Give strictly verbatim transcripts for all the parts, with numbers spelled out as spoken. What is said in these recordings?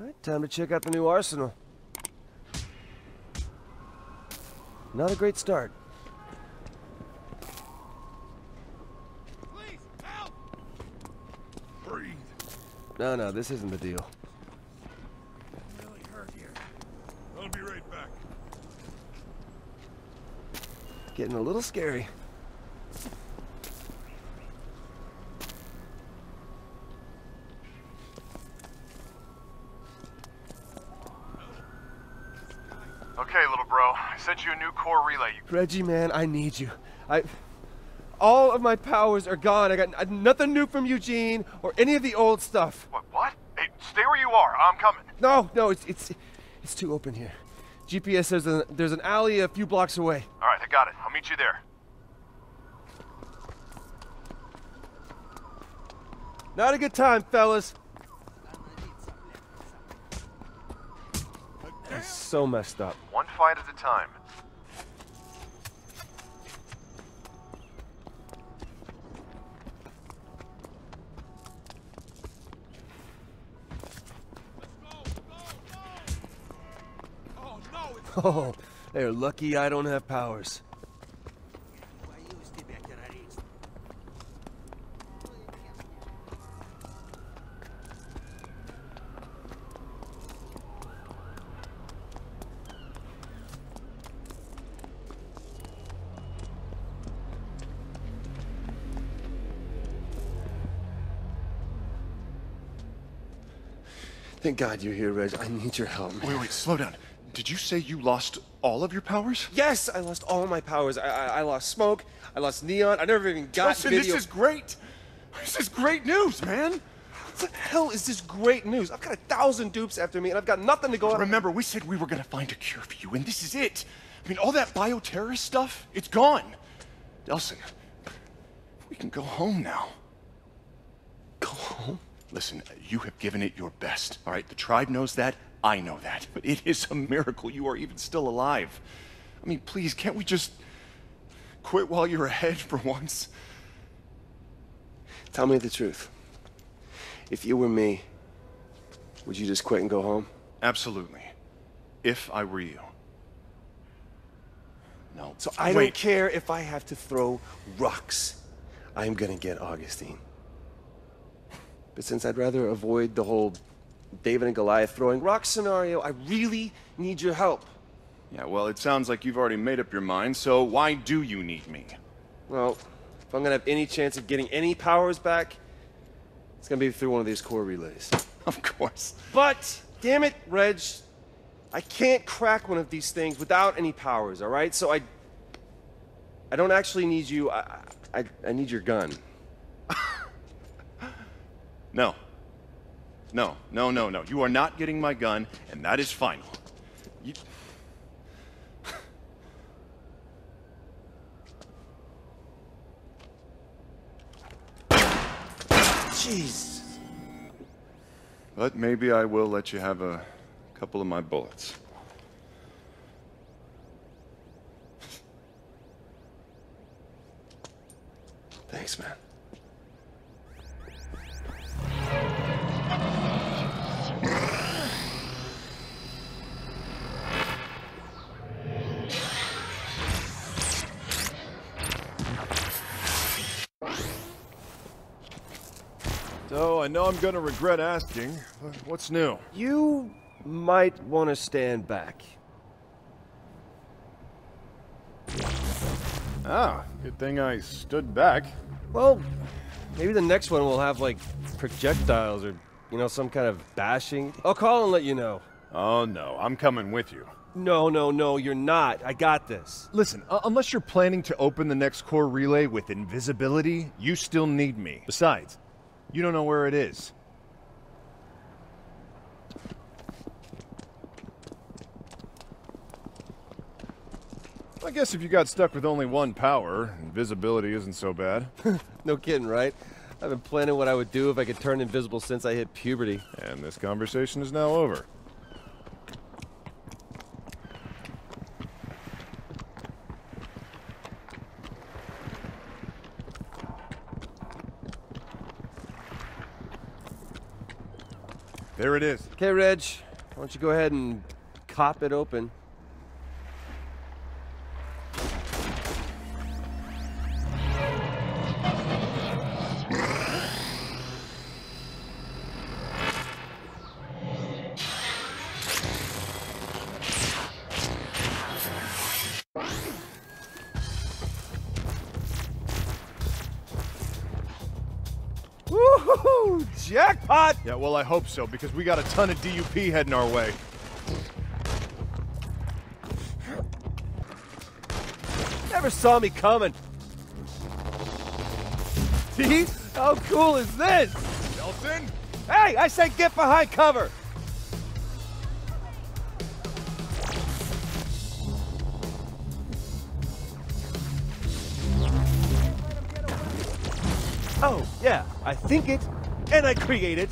Alright, time to check out the new arsenal. Not a great start. Please, help! Breathe. No, no, this isn't the deal. I'm really hurt here. I'll be right back. It's getting a little scary. You a new core relay. Reggie, man, I need you. I, all of my powers are gone. I got I, nothing new from Eugene or any of the old stuff. What? What? Hey, stay where you are. I'm coming. No, no, it's it's it's too open here. G P S says there's, there's an alley a few blocks away. All right, I got it. I'll meet you there. Not a good time, fellas. It's so messed up. One fight at a time. Oh, they're lucky I don't have powers. Thank God you're here, Reg. I need your help, man. Wait, wait, slow down. Did you say you lost all of your powers? Yes, I lost all my powers. I, I, I lost smoke. I lost neon. I never even got Delsin, video. This is great. This is great news, man. What the hell is this great news? I've got a thousand dupes after me, and I've got nothing to go on. Remember, we said we were going to find a cure for you, and this is it. I mean, all that bioterrorist stuff, it's gone. Delsin, we can go home now. Go home? Listen, you have given it your best, all right? The tribe knows that. I know that, but it is a miracle you are even still alive. I mean, please, can't we just quit while you're ahead for once? Tell me the truth. If you were me, would you just quit and go home? Absolutely. If I were you. No. So I Wait. don't care if I have to throw rocks. I'm gonna get Augustine. But since I'd rather avoid the whole David and Goliath throwing rocks scenario, I really need your help. Yeah, well, it sounds like you've already made up your mind, so why do you need me? Well, if I'm gonna have any chance of getting any powers back, it's gonna be through one of these core relays. Of course. But, damn it, Reg, I can't crack one of these things without any powers, all right? So I... I don't actually need you, I... I, I need your gun. No. No, no, no, no. You are not getting my gun, and that is final. You... Jeez. But maybe I will let you have a couple of my bullets. Thanks, man. So, I know I'm gonna regret asking, but what's new? You might want to stand back. Ah, good thing I stood back. Well, maybe the next one will have, like, projectiles or, you know, some kind of bashing. I'll call and let you know. Oh, no, I'm coming with you. No, no, no, you're not. I got this. Listen, uh, unless you're planning to open the next core relay with invisibility, you still need me. Besides, you don't know where it is. I guess if you got stuck with only one power, invisibility isn't so bad. No kidding, right? I've been planning what I would do if I could turn invisible since I hit puberty. And this conversation is now over. it is. Okay, Reg, why don't you go ahead and cop it open. Jackpot! Yeah, well, I hope so, because we got a ton of D U P heading our way. Never saw me coming. See? How cool is this? Delsin? Hey, I said get behind cover! Oh, yeah, I think it. And I create it.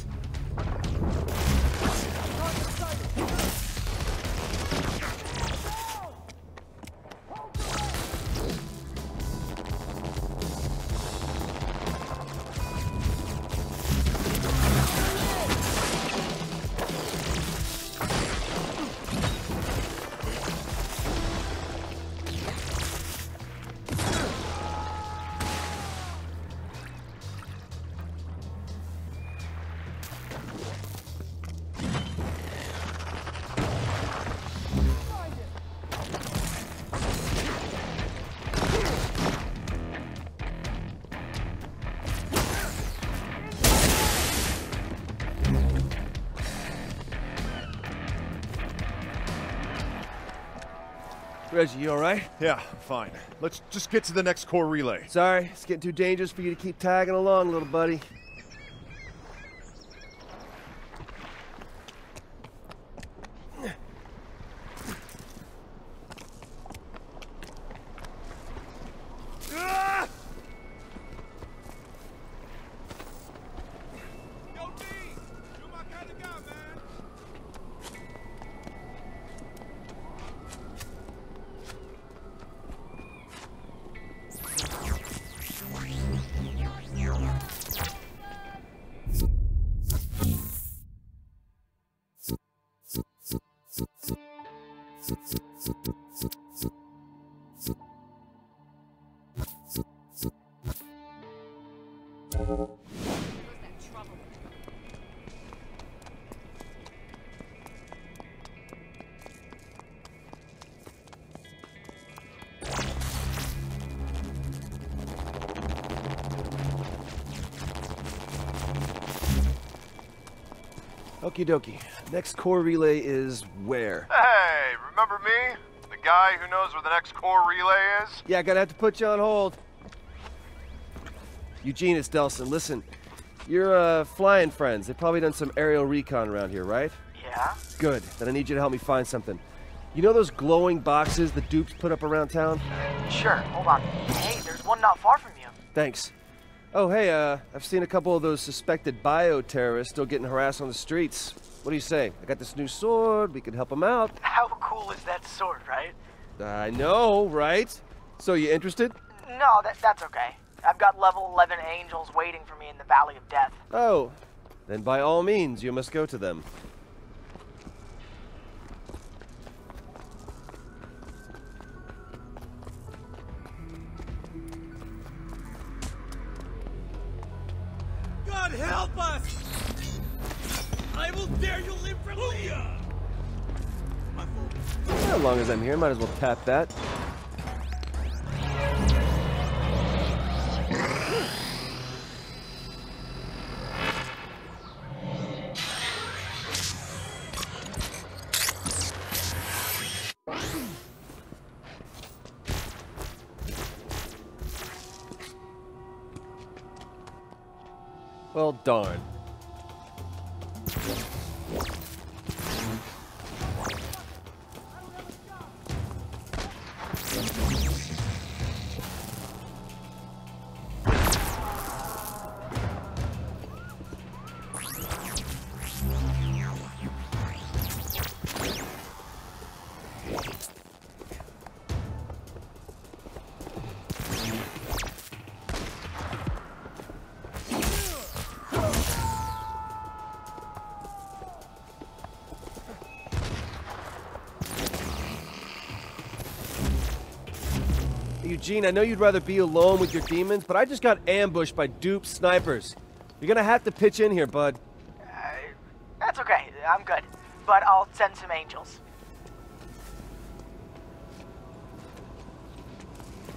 Reggie, you all right? Yeah, fine. Let's just get to the next core relay. Sorry, it's getting too dangerous for you to keep tagging along, little buddy. Okie dokie. Next core relay is where? Hey, remember me? The guy who knows where the next core relay is? Yeah, gonna have to put you on hold. Eugene, it's Delsin. Listen, you're uh, flying friends. They've probably done some aerial recon around here, right? Yeah. Good. Then I need you to help me find something. You know those glowing boxes the dupes put up around town? Sure. Hold on. Hey, there's one not far from you. Thanks. Oh, hey, uh, I've seen a couple of those suspected bioterrorists still getting harassed on the streets. What do you say? I got this new sword. We could help them out. How cool is that sword, right? I know, right? So, you interested? No, that, that's okay. I've got level eleven angels waiting for me in the Valley of Death. Oh, then by all means, you must go to them. God help us! I will dare you live for Leah! As long as I'm here, might as well tap that. Well, darn. Oh! Eugene, I know you'd rather be alone with your demons, but I just got ambushed by dupe snipers. You're gonna have to pitch in here, bud. Uh, that's okay. I'm good. But I'll send some angels.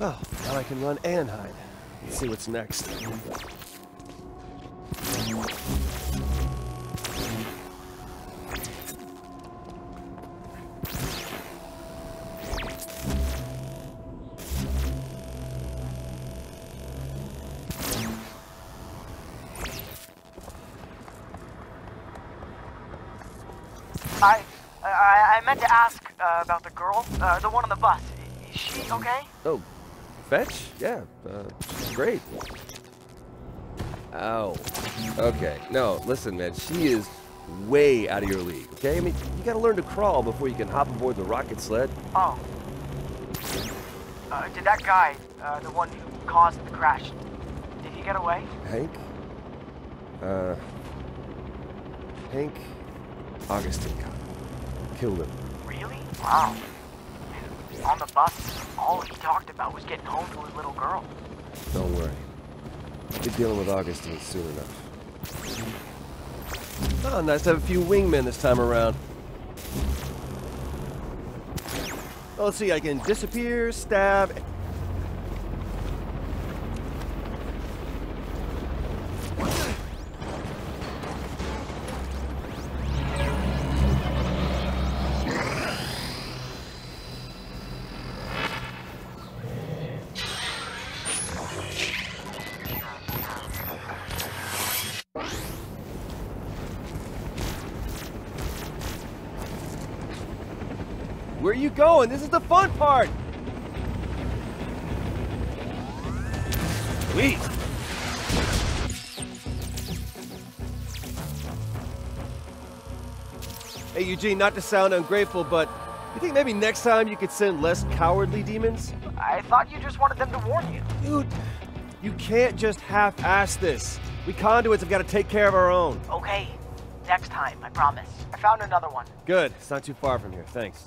Oh, now I can run and hide. Let's see what's next. I, I, I meant to ask uh, about the girl, uh, the one on the bus. Is she okay? Oh, Fetch? Yeah, uh, she's great. Ow. Okay, no, listen, man, she is way out of your league, okay? I mean, you gotta learn to crawl before you can hop aboard the rocket sled. Oh. Uh, did that guy, uh, the one who caused the crash, did he get away? Hank? Uh, Hank... Augustine killed him. Really? Wow. On the bus, all he talked about was getting home to his little girl. Don't worry. We'll be dealing with Augustine soon enough. Oh, nice to have a few wingmen this time around. Oh, let's see, I can disappear, stab... Where are you going? This is the fun part! Sweet! Hey, Eugene, not to sound ungrateful, but you think maybe next time you could send less cowardly demons? I thought you just wanted them to warn you. Dude, you can't just half-ass this. We conduits have got to take care of our own. Okay, next time, I promise. I found another one. Good, it's not too far from here, thanks.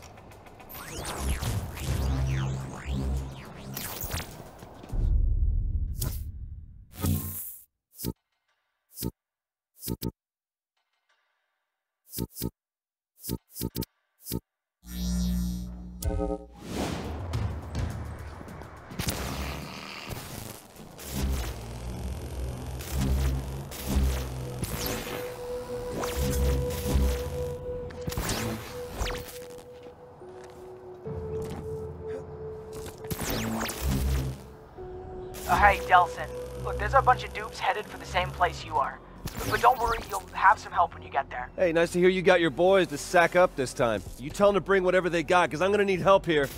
Hey, Delsin, look, there's a bunch of dupes headed for the same place you are. But don't worry, you'll have some help when you get there. Hey, nice to hear you got your boys to sack up this time. You tell them to bring whatever they got, because I'm going to need help here.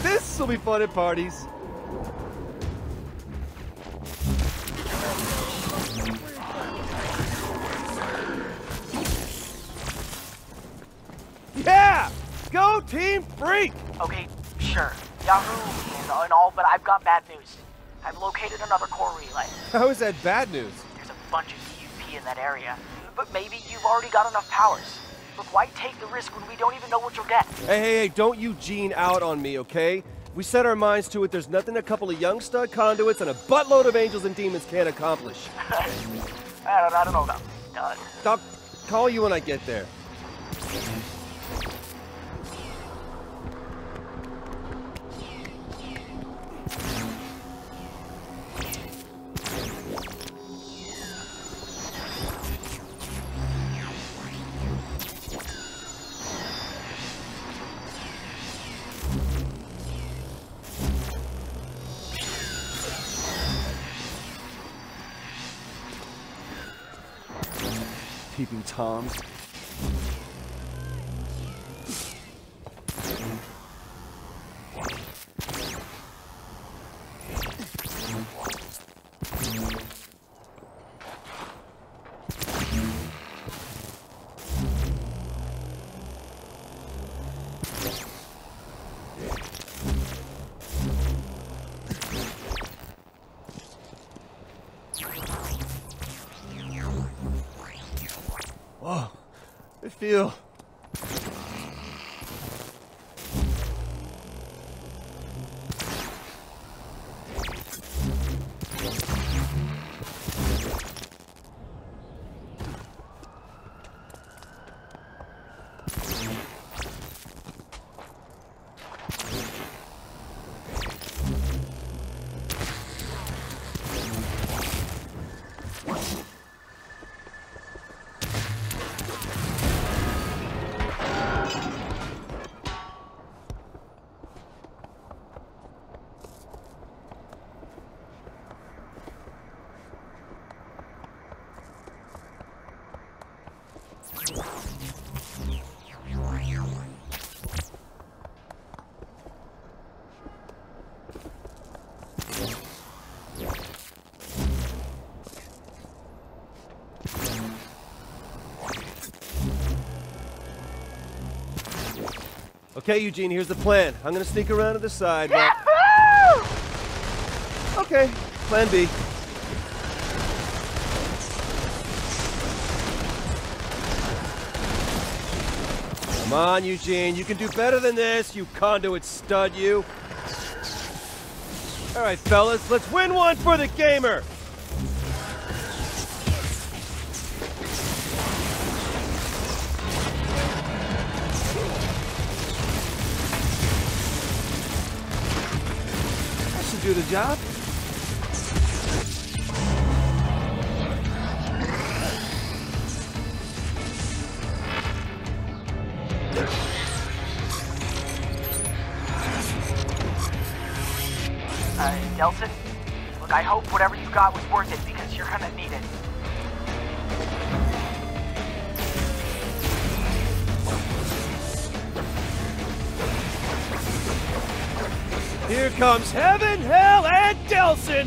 This will be fun at parties. Yeah! Go Team Freak! Okay, sure. Yahoo and all, and all, but I've got bad news. I've located another core relay. How is that bad news? There's a bunch of C U P in that area, but maybe you've already got enough powers. Look, why take the risk when we don't even know what you'll get? Hey, hey, hey, don't Eugene out on me, okay? We set our minds to it, there's nothing a couple of young stud conduits and a buttload of angels and demons can't accomplish. I, don't, I don't know about stud. I'll call you when I get there. housekeeping, Tom. Feel. Okay, Eugene, here's the plan. I'm gonna sneak around to the side. But... Okay, plan B. Come on, Eugene, you can do better than this, you conduit stud, you. All right, fellas, let's win one for the gamer. Do the job. Uh, Delsin, look, I hope whatever you got was worth it because you're gonna need it. Here comes heaven, hell, and Delsin!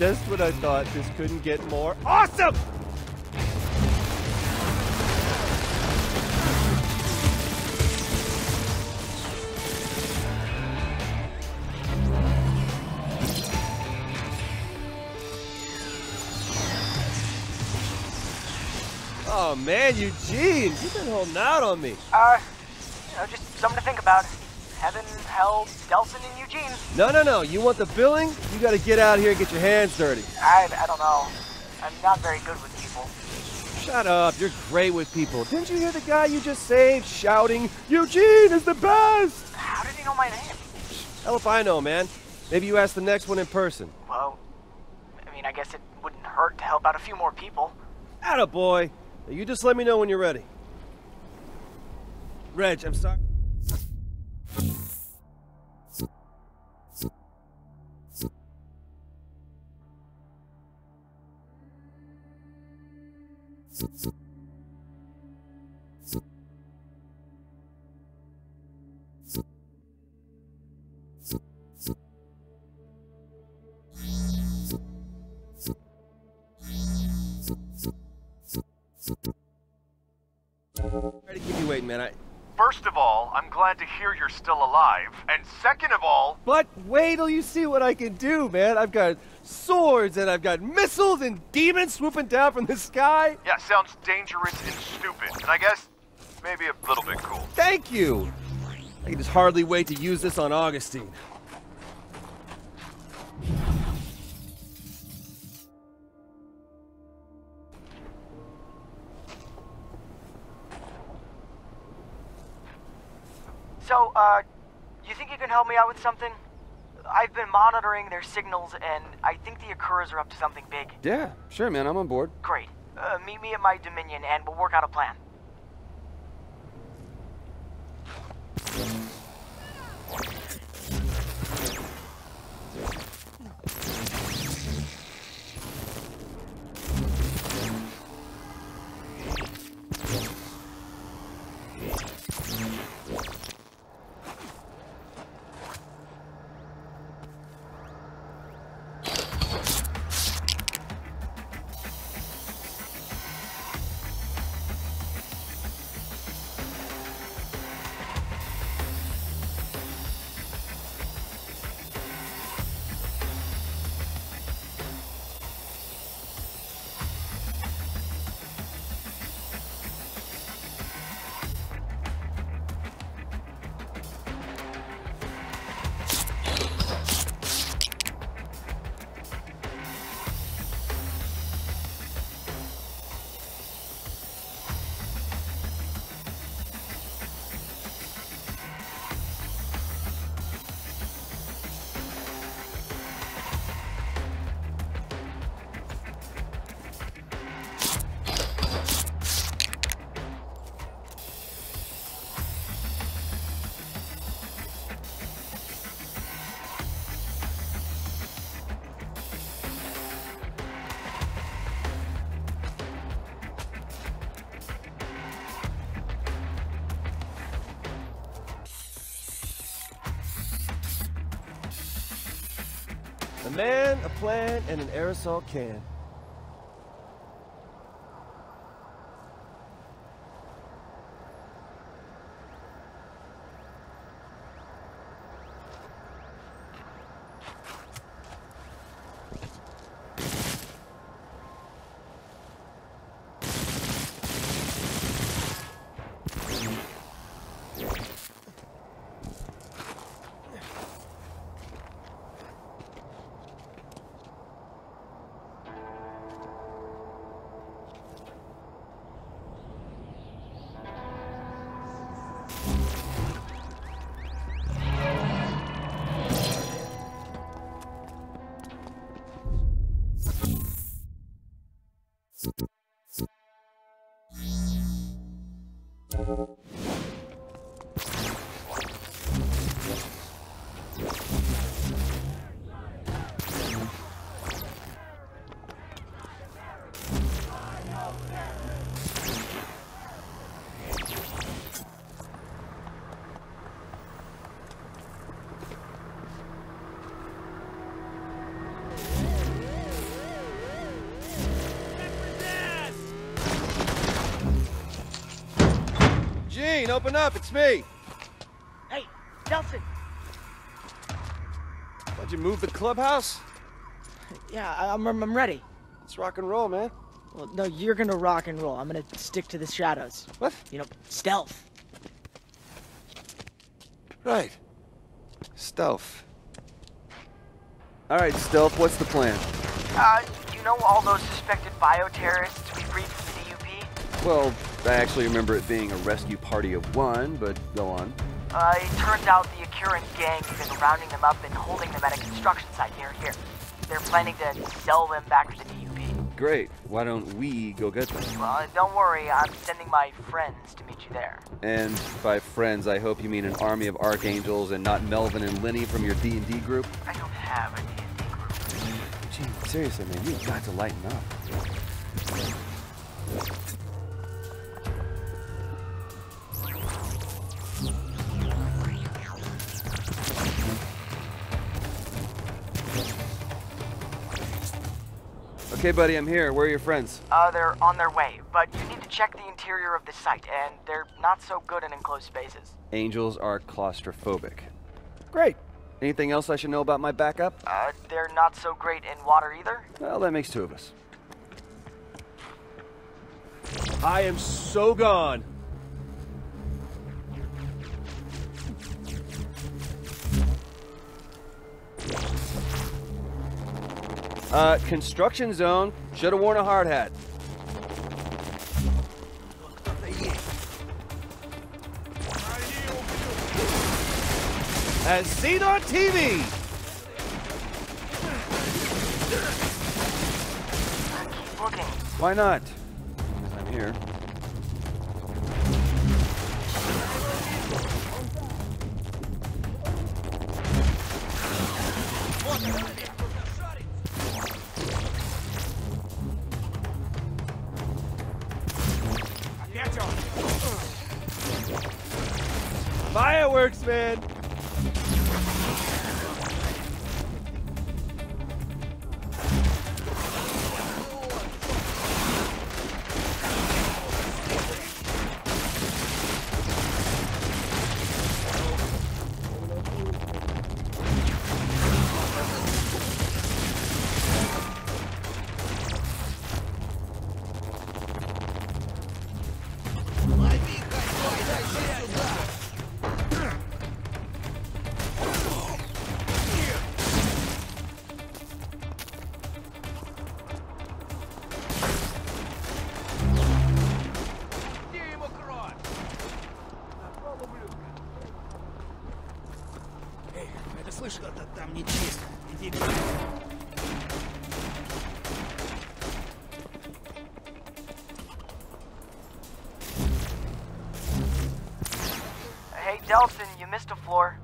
Just what I thought, this couldn't get more awesome! Oh man, Eugene, you've been holding out on me. Uh, you know, just something to think about. Heaven, hell, Delsin, and Eugene. No, no, no. You want the billing? You gotta get out here and get your hands dirty. I, I don't know. I'm not very good with people. Shut up. You're great with people. Didn't you hear the guy you just saved shouting, Eugene is the best? How did he know my name? Hell if I know, man. Maybe you ask the next one in person. Well, I mean, I guess it wouldn't hurt to help out a few more people. Attaboy. You just let me know when you're ready. Reg, I'm sorry. Try to keep you waiting, man. I... First of all, I'm glad to hear you're still alive, and second of all... But wait till you see what I can do, man. I've got swords, and I've got missiles, and demons swooping down from the sky. Yeah, sounds dangerous and stupid, and I guess maybe a little bit cool. Thank you! I can just hardly wait to use this on Augustine. So, uh, you think you can help me out with something? I've been monitoring their signals, and I think the Akuras are up to something big. Yeah, sure, man. I'm on board. Great. Uh, meet me at my Dominion, and we'll work out a plan. A man, a plan, and an aerosol can. Open up, it's me! Hey, Delsin! Why'd you move the clubhouse? Yeah, I'm, I'm ready. Let's rock and roll, man. Well, no, you're gonna rock and roll. I'm gonna stick to the shadows. What? You know, stealth. Right. Stealth. Alright, Stealth, what's the plan? Uh, you know all those suspected bioterrorists we briefed for the U P? Well... I actually remember it being a rescue party of one, but go on. Uh, it turns out the Akuran gang has been rounding them up and holding them at a construction site near here. They're planning to sell them back to the D U P. Great. Why don't we go get them? Well, don't worry. I'm sending my friends to meet you there. And by friends, I hope you mean an army of archangels and not Melvin and Lenny from your D and D group? I don't have a D and D group. Gee, seriously, man, you've got to lighten up. Okay, buddy, I'm here. Where are your friends? Uh, they're on their way, but you need to check the interior of the site, and they're not so good in enclosed spaces. Angels are claustrophobic. Great. Anything else I should know about my backup? Uh, they're not so great in water either. Well, that makes two of us. I am so gone. Uh, construction zone. Should have worn a hard hat. Look up there. as seen on T V. I keep looking. Why not? I'm here. Fireworks, man! Hey, Delsin, you missed a floor.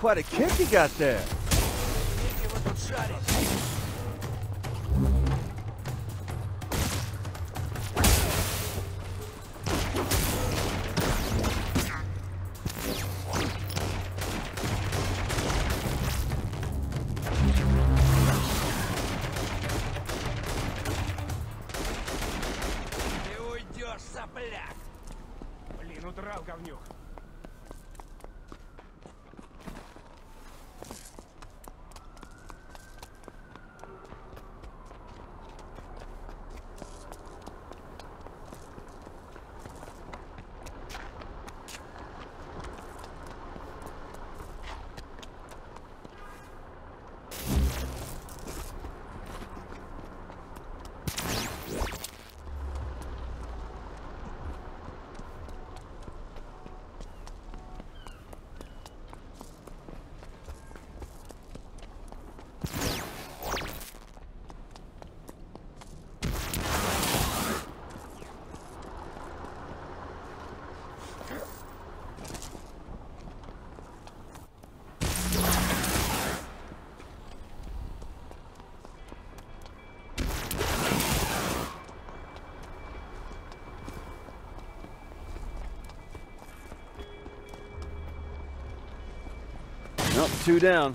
What a kick he got there. Two down.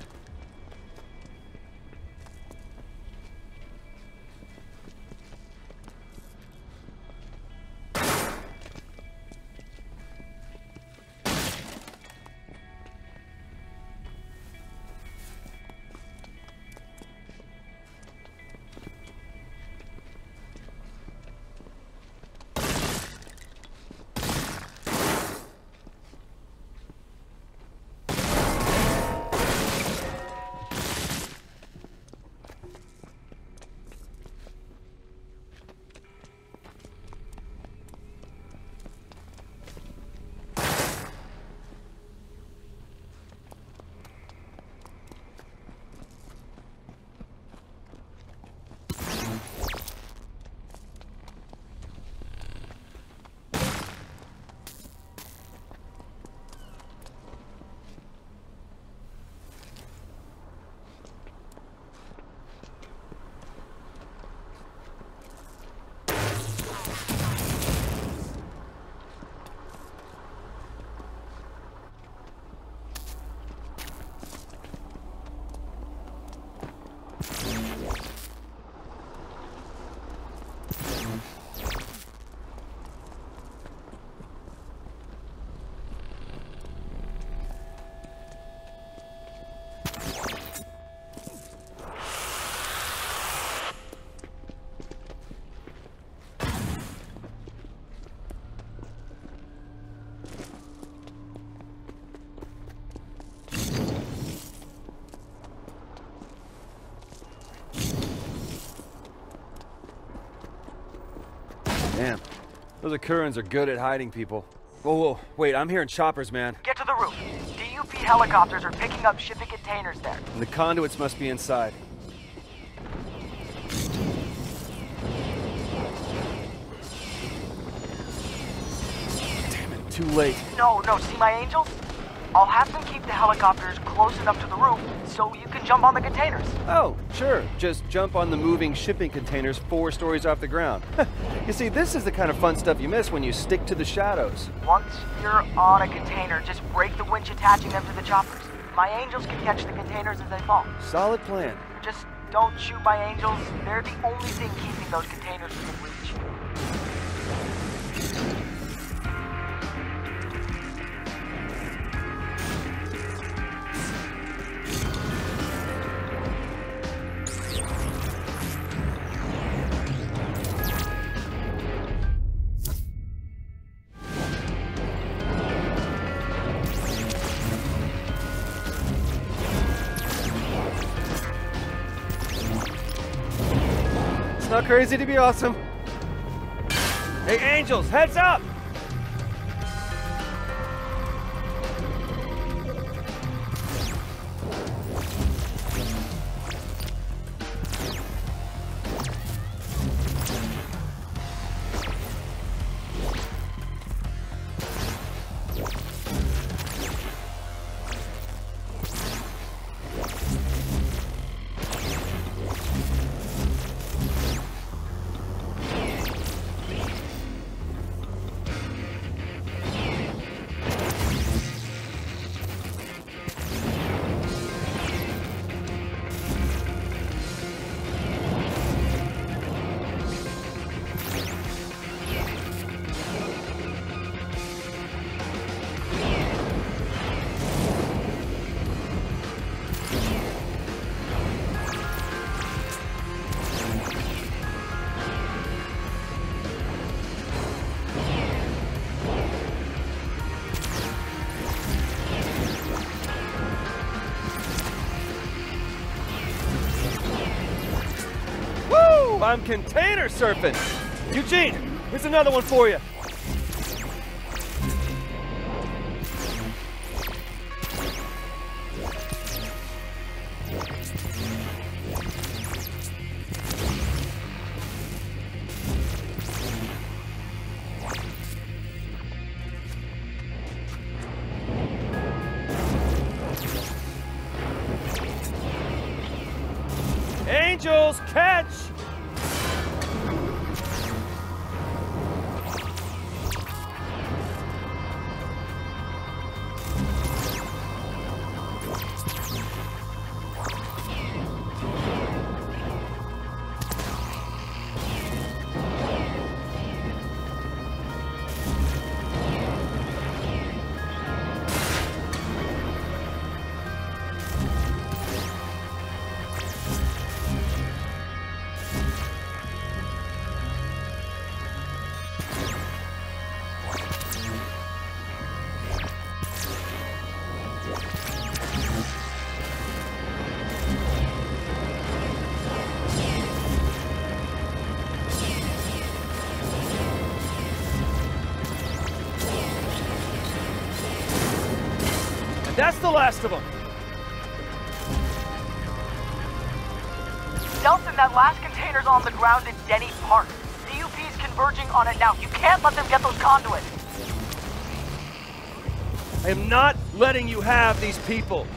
Damn. Those Akurans are good at hiding people. Whoa, whoa, wait, I'm hearing choppers, man. Get to the roof. D U P helicopters are picking up shipping containers there. And the conduits must be inside. Damn it, too late. No, no, see my angels? I'll have them keep the helicopters close enough to the roof so you can jump on the containers. Oh, sure. Just jump on the moving shipping containers four stories off the ground. You see, this is the kind of fun stuff you miss when you stick to the shadows. Once you're on a container, just break the winch attaching them to the choppers. My angels can catch the containers as they fall. Solid plan. Just don't shoot my angels. They're the only thing keeping those containers within reach. Not crazy to be awesome. Hey, angels, heads up! I'm container surfing! Eugene, here's another one for you! Angels, catch! That's the last of them. Delsin, that last container's on the ground in Denny Park. D U P's converging on it now. You can't let them get those conduits. I am not letting you have these people.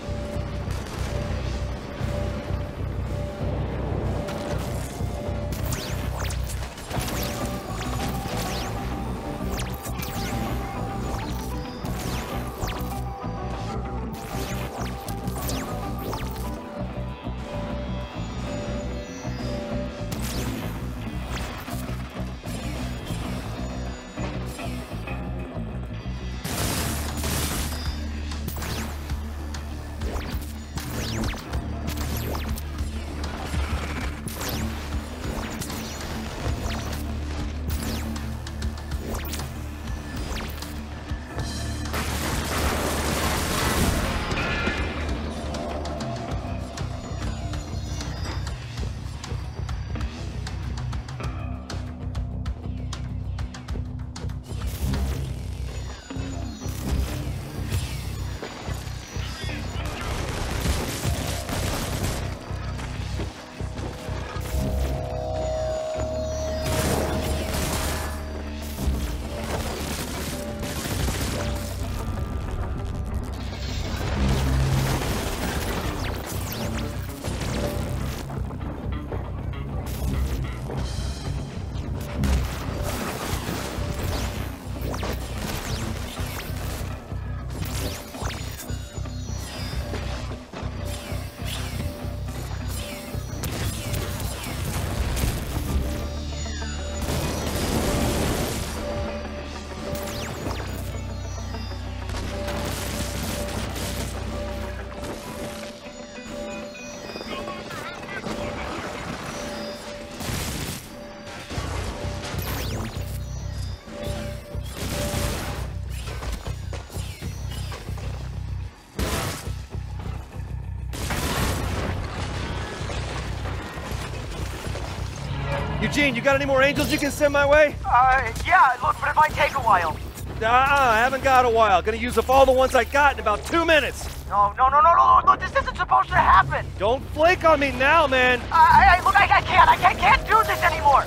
Eugene, you got any more angels you can send my way? Uh, yeah, look, but it might take a while. Uh-uh, I haven't got a while. Gonna use up all the ones I got in about two minutes. No, no, no, no, no, no, this isn't supposed to happen. Don't flake on me now, man. I, I look, I, I can't, I can't, can't do this anymore.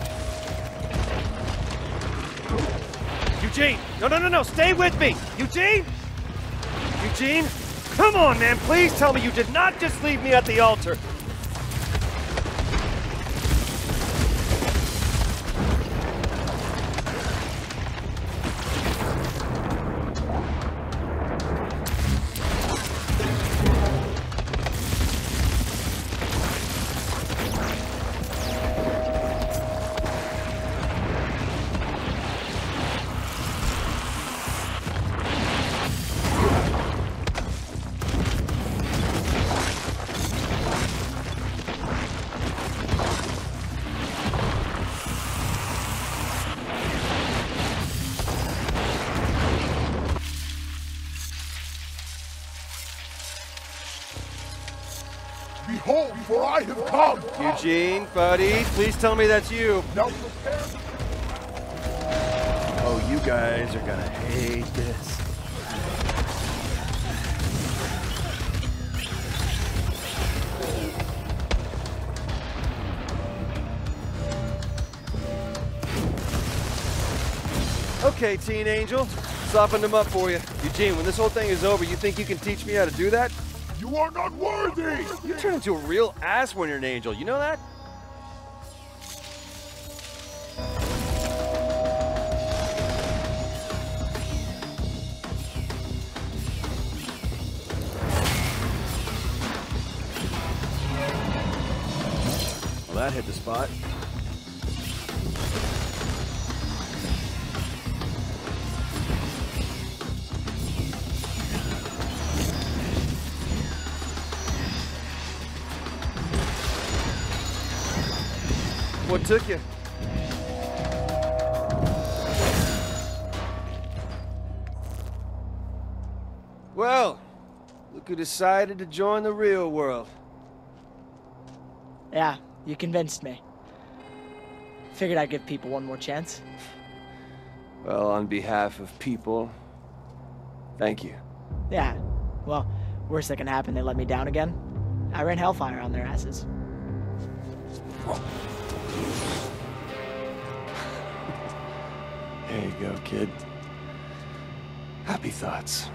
Eugene, no, no, no, no, stay with me. Eugene? Eugene? Come on, man, please tell me you did not just leave me at the altar. Behold, for I have come! Eugene, buddy, please tell me that's you. No. Oh, you guys are gonna hate this. Okay, teen angel, softened him up for you. Eugene, when this whole thing is over, you think you can teach me how to do that? You are not worthy! You turn into a real ass when you're an angel, you know that? Well, that hit the spot. What took you? Well, look who decided to join the real world. Yeah, you convinced me. Figured I'd give people one more chance. Well, on behalf of people, thank you. Yeah, well, worst that can happen, they let me down again. I ran hellfire on their asses. There you go, kid. Happy thoughts.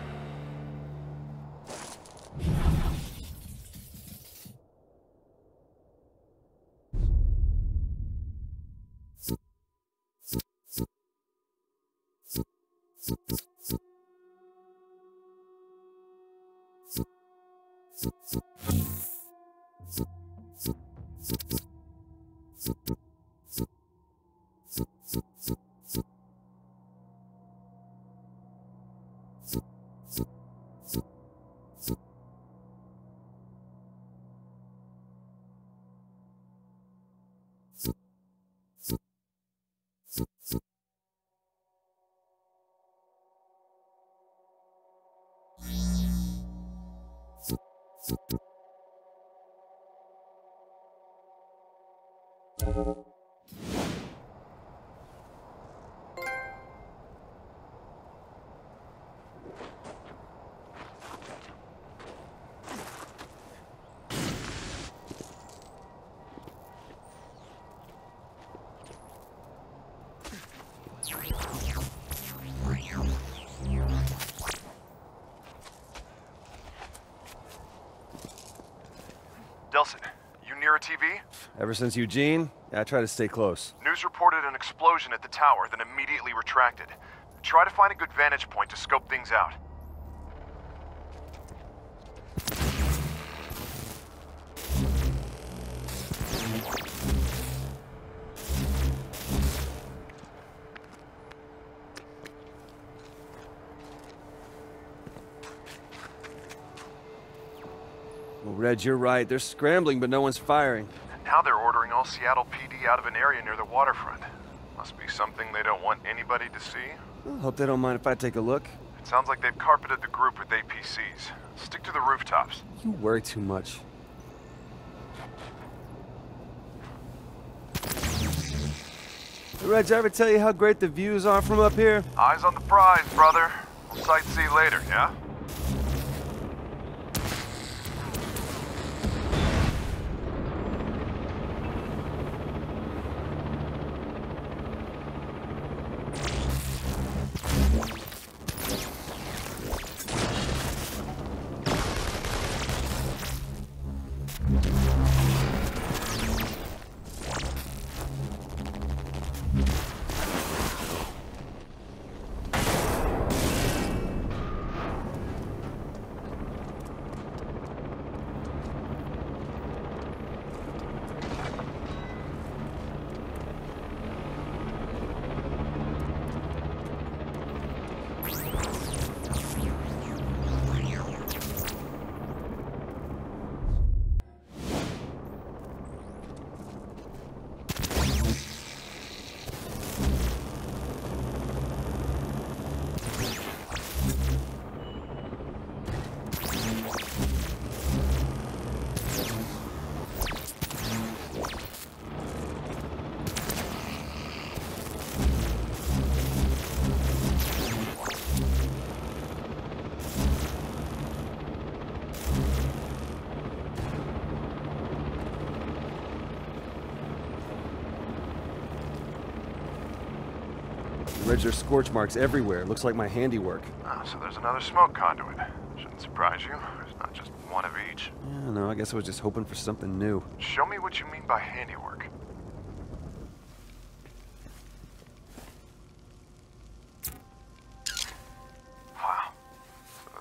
Delsin, you near a T V? Ever since Eugene, I try to stay close. News reported an explosion at the tower, then immediately retracted. Try to find a good vantage point to scope things out. Reg, you're right. They're scrambling, but no one's firing. Now they're ordering all Seattle P D out of an area near the waterfront. Must be something they don't want anybody to see. Well, hope they don't mind if I take a look. It sounds like they've carpeted the group with A P Cs. Stick to the rooftops. You worry too much. Hey, Reg, I ever tell you how great the views are from up here? Eyes on the prize, brother. We'll sightsee later, yeah? There's scorch marks everywhere. It looks like my handiwork. Ah, so there's another smoke conduit. Shouldn't surprise you. There's not just one of each. Yeah, no, I guess I was just hoping for something new. Show me what you mean by handiwork. Wow.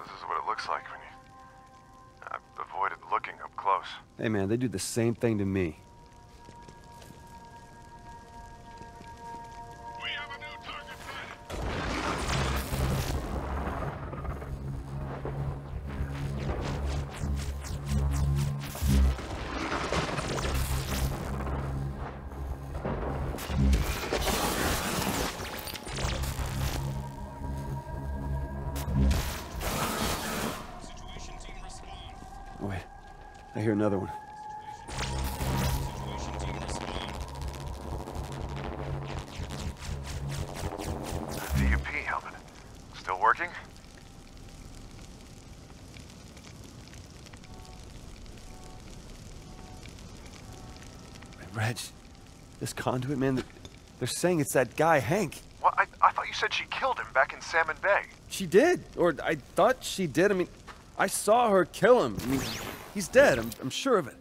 This is what it looks like when you... I've avoided looking up close. Hey man, they do the same thing to me. Another one. D U P helmet. Still working? Reg, this conduit man, they're saying it's that guy, Hank. Well, I, I thought you said she killed him back in Salmon Bay. She did, or I thought she did. I mean, I saw her kill him. I mean, he's dead, I'm, I'm sure of it.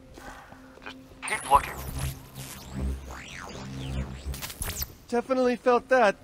Just keep looking. Definitely felt that.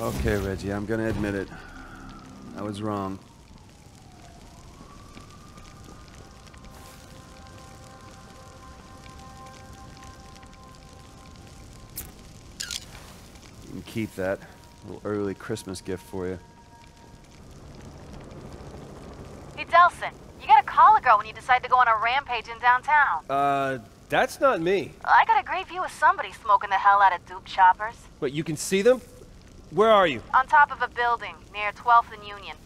Okay, Reggie, I'm gonna admit it. I was wrong. You can keep that. A little early Christmas gift for you. Hey, Delsin, you gotta call a girl when you decide to go on a rampage in downtown. Uh, That's not me. I got a great view of somebody smoking the hell out of dupe choppers. But you can see them? Where are you? On top of a building, near twelfth and Union.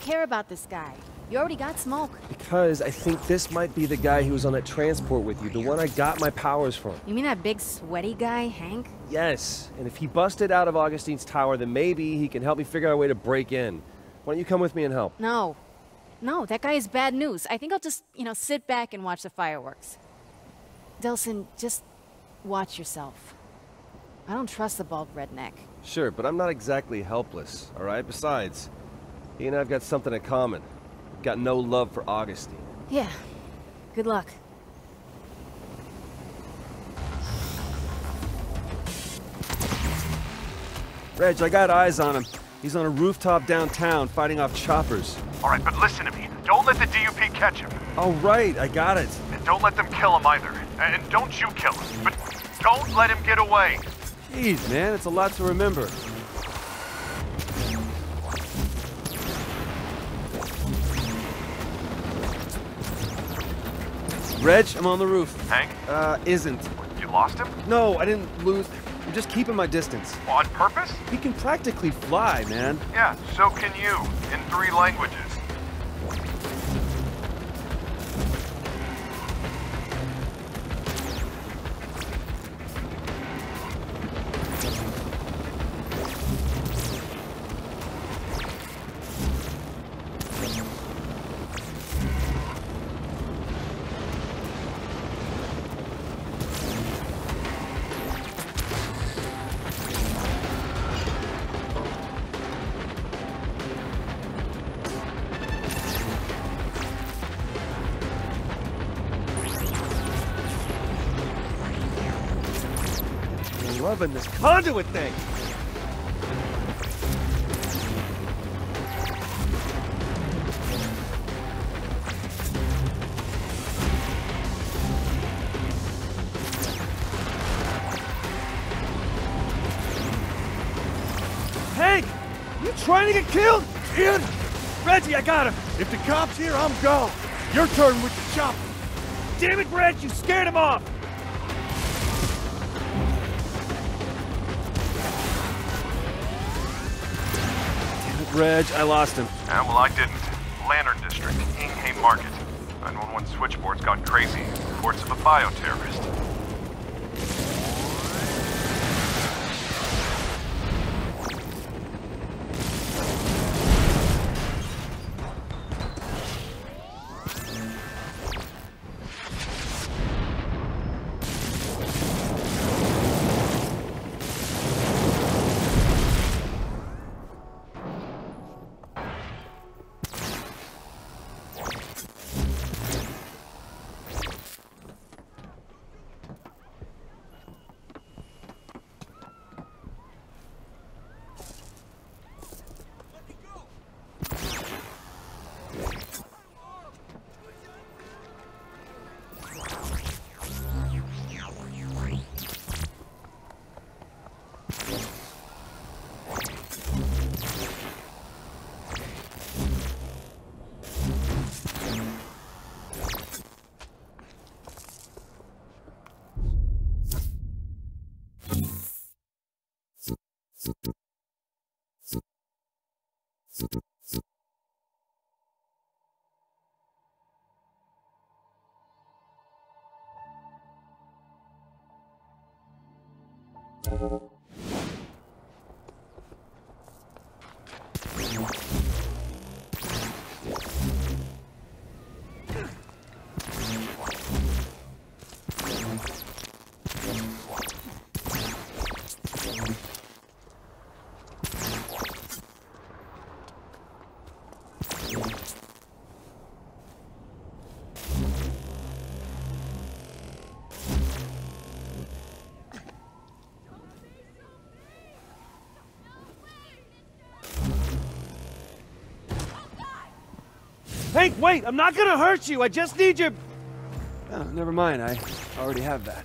Care about this guy. You already got smoke. Because I think this might be the guy who was on that transport with you, the one I got my powers from. You mean that big sweaty guy, Hank? Yes, and if he busted out of Augustine's tower, then maybe he can help me figure out a way to break in. Why don't you come with me and help? No. No, that guy is bad news. I think I'll just, you know, sit back and watch the fireworks. Delsin, just watch yourself. I don't trust the bald redneck. Sure, but I'm not exactly helpless, all right? Besides, he and I've got something in common. Got no love for Augustine. Yeah. Good luck. Reg, I got eyes on him. He's on a rooftop downtown fighting off choppers. All right, but listen to me. Don't let the D U P catch him. All right, I got it. And don't let them kill him either. And don't you kill him. But don't let him get away. Jeez, man, it's a lot to remember. Reg, I'm on the roof. Hank? Uh, isn't. You lost him? No, I didn't lose. I'm just keeping my distance. On purpose? He can practically fly, man. Yeah, so can you, in three languages. Loving this conduit thing. Hank, you trying to get killed? Dude, Reggie, I got him. If the cop's here, I'm gone. Your turn with the chopper. Damn it, Reg, you scared him off. Reg, I lost him. Yeah, well, I didn't. Lantern District, Hing Hei Market. nine one one switchboard's gone crazy. Reports of a bioterrorist. Thank Hank, wait! I'm not gonna hurt you! I just need your... Oh, never mind. I already have that.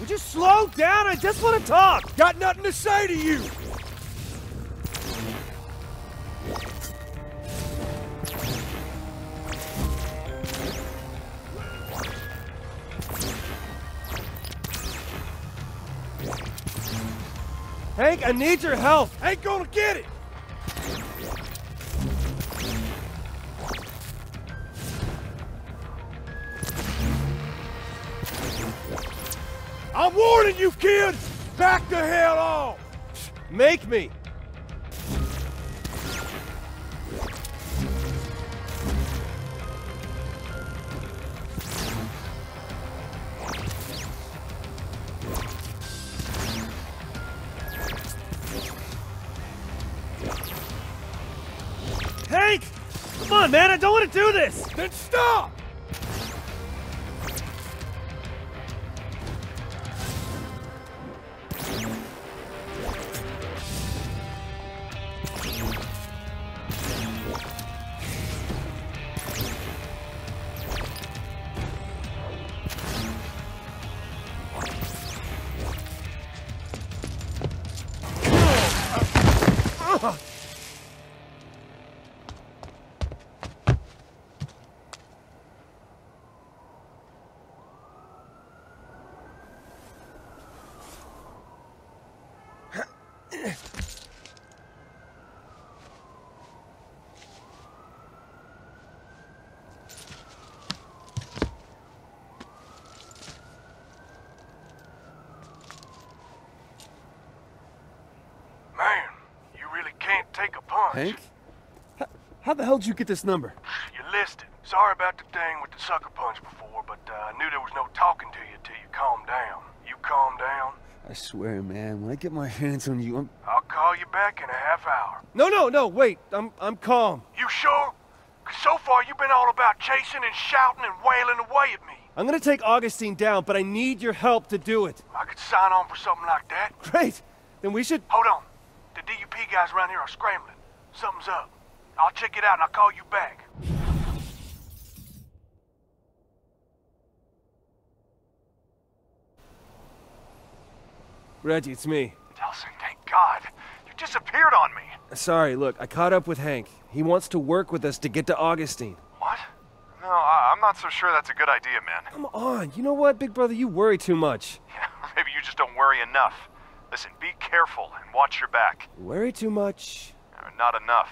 Would you slow down? I just want to talk! Got nothing to say to you! Hank, I need your help! Ain't gonna get it! I'm warning you, kids! Back the hell off! Make me! Man, I don't want to do this! Then stop! Hank? How, how the hell did you get this number? You listed. Sorry about the thing with the sucker punch before, but uh, I knew there was no talking to you till you calmed down. You calmed down? I swear, man, when I get my hands on you, I'm... I'll call you back in a half hour. No, no, no, wait. I'm, I'm calm. You sure? 'Cause so far you've been all about chasing and shouting and wailing away at me. I'm gonna take Augustine down, but I need your help to do it. I could sign on for something like that. Great. Then we should... Hold on. The D U P guys around here are scrambling. Something's up. I'll check it out and I'll call you back. Reggie, it's me. Delsin, thank God. You disappeared on me. Sorry, look, I caught up with Hank. He wants to work with us to get to Augustine. What? No, I I'm not so sure that's a good idea, man. Come on, you know what, big brother? You worry too much. Yeah, Maybe you just don't worry enough. Listen, be careful and watch your back. Worry too much? Not enough.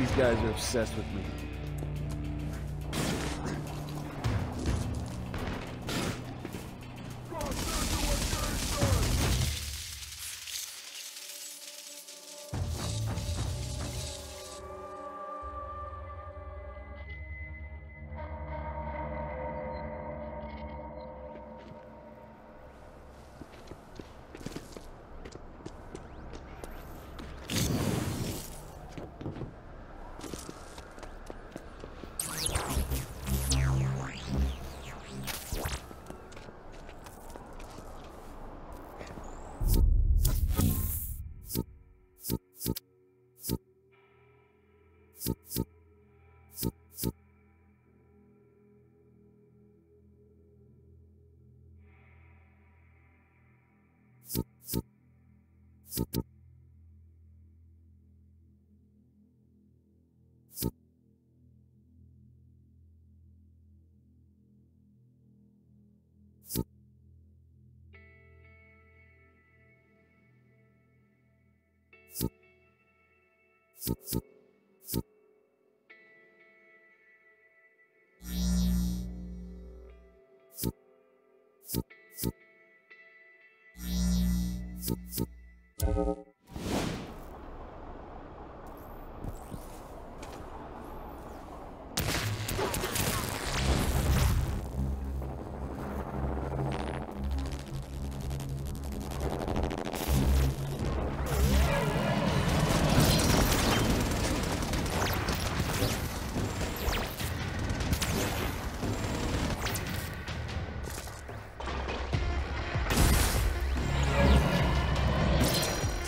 These guys are obsessed with me.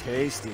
Tasty.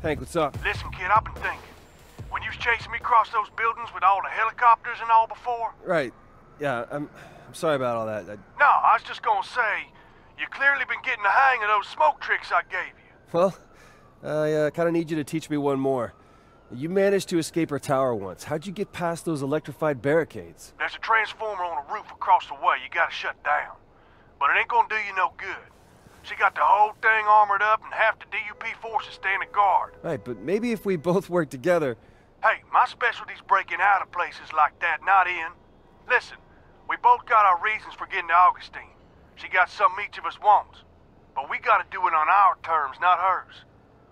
Hank, what's up? Listen, kid, I've been thinking. When you was chasing me across those buildings with all the helicopters and all before... Right. Yeah, I'm, I'm sorry about all that. I... No, I was just gonna say, you clearly been getting the hang of those smoke tricks I gave you. Well, I uh, kind of need you to teach me one more. You managed to escape our tower once. How'd you get past those electrified barricades? There's a transformer on the roof across the way you gotta shut down. But it ain't gonna do you no good. She got the whole thing armored up and half the D U P forces standing guard. Right, but maybe if we both work together... Hey, my specialty's breaking out of places like that, not in. Listen, we both got our reasons for getting to Augustine. She got something each of us wants. But we gotta do it on our terms, not hers.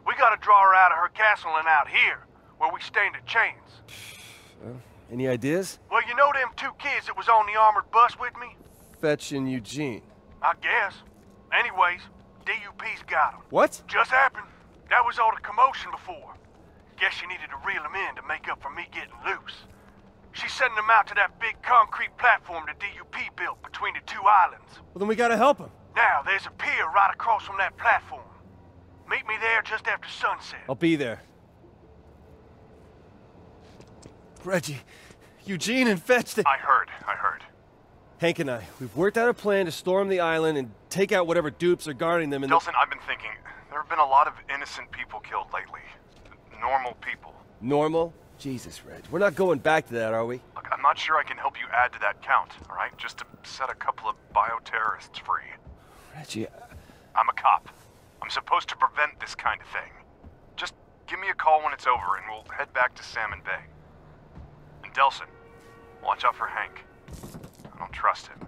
We gotta draw her out of her castle and out here, where we stand a chance. Uh, any ideas? Well, you know them two kids that was on the armored bus with me? Fetch and Eugene. I guess. Anyways, D U P's got him. What? Just happened. That was all the commotion before. Guess she needed to reel him in to make up for me getting loose. She's sending him out to that big concrete platform the D U P built between the two islands. Well, then we gotta help him. Now, there's a pier right across from that platform. Meet me there just after sunset. I'll be there. Reggie, Eugene and Fetch, they... I heard, I heard. Hank and I, we've worked out a plan to storm the island and take out whatever dupes are guarding them and... Delsin, I've been thinking, there have been a lot of innocent people killed lately. Normal people. Normal? Jesus, Reg, we're not going back to that, are we? Look, I'm not sure I can help you add to that count, all right? Just to set a couple of bioterrorists free. Reggie... I... I'm a cop. I'm supposed to prevent this kind of thing. Just give me a call when it's over and we'll head back to Salmon Bay. And Delsin, watch out for Hank. I don't trust him.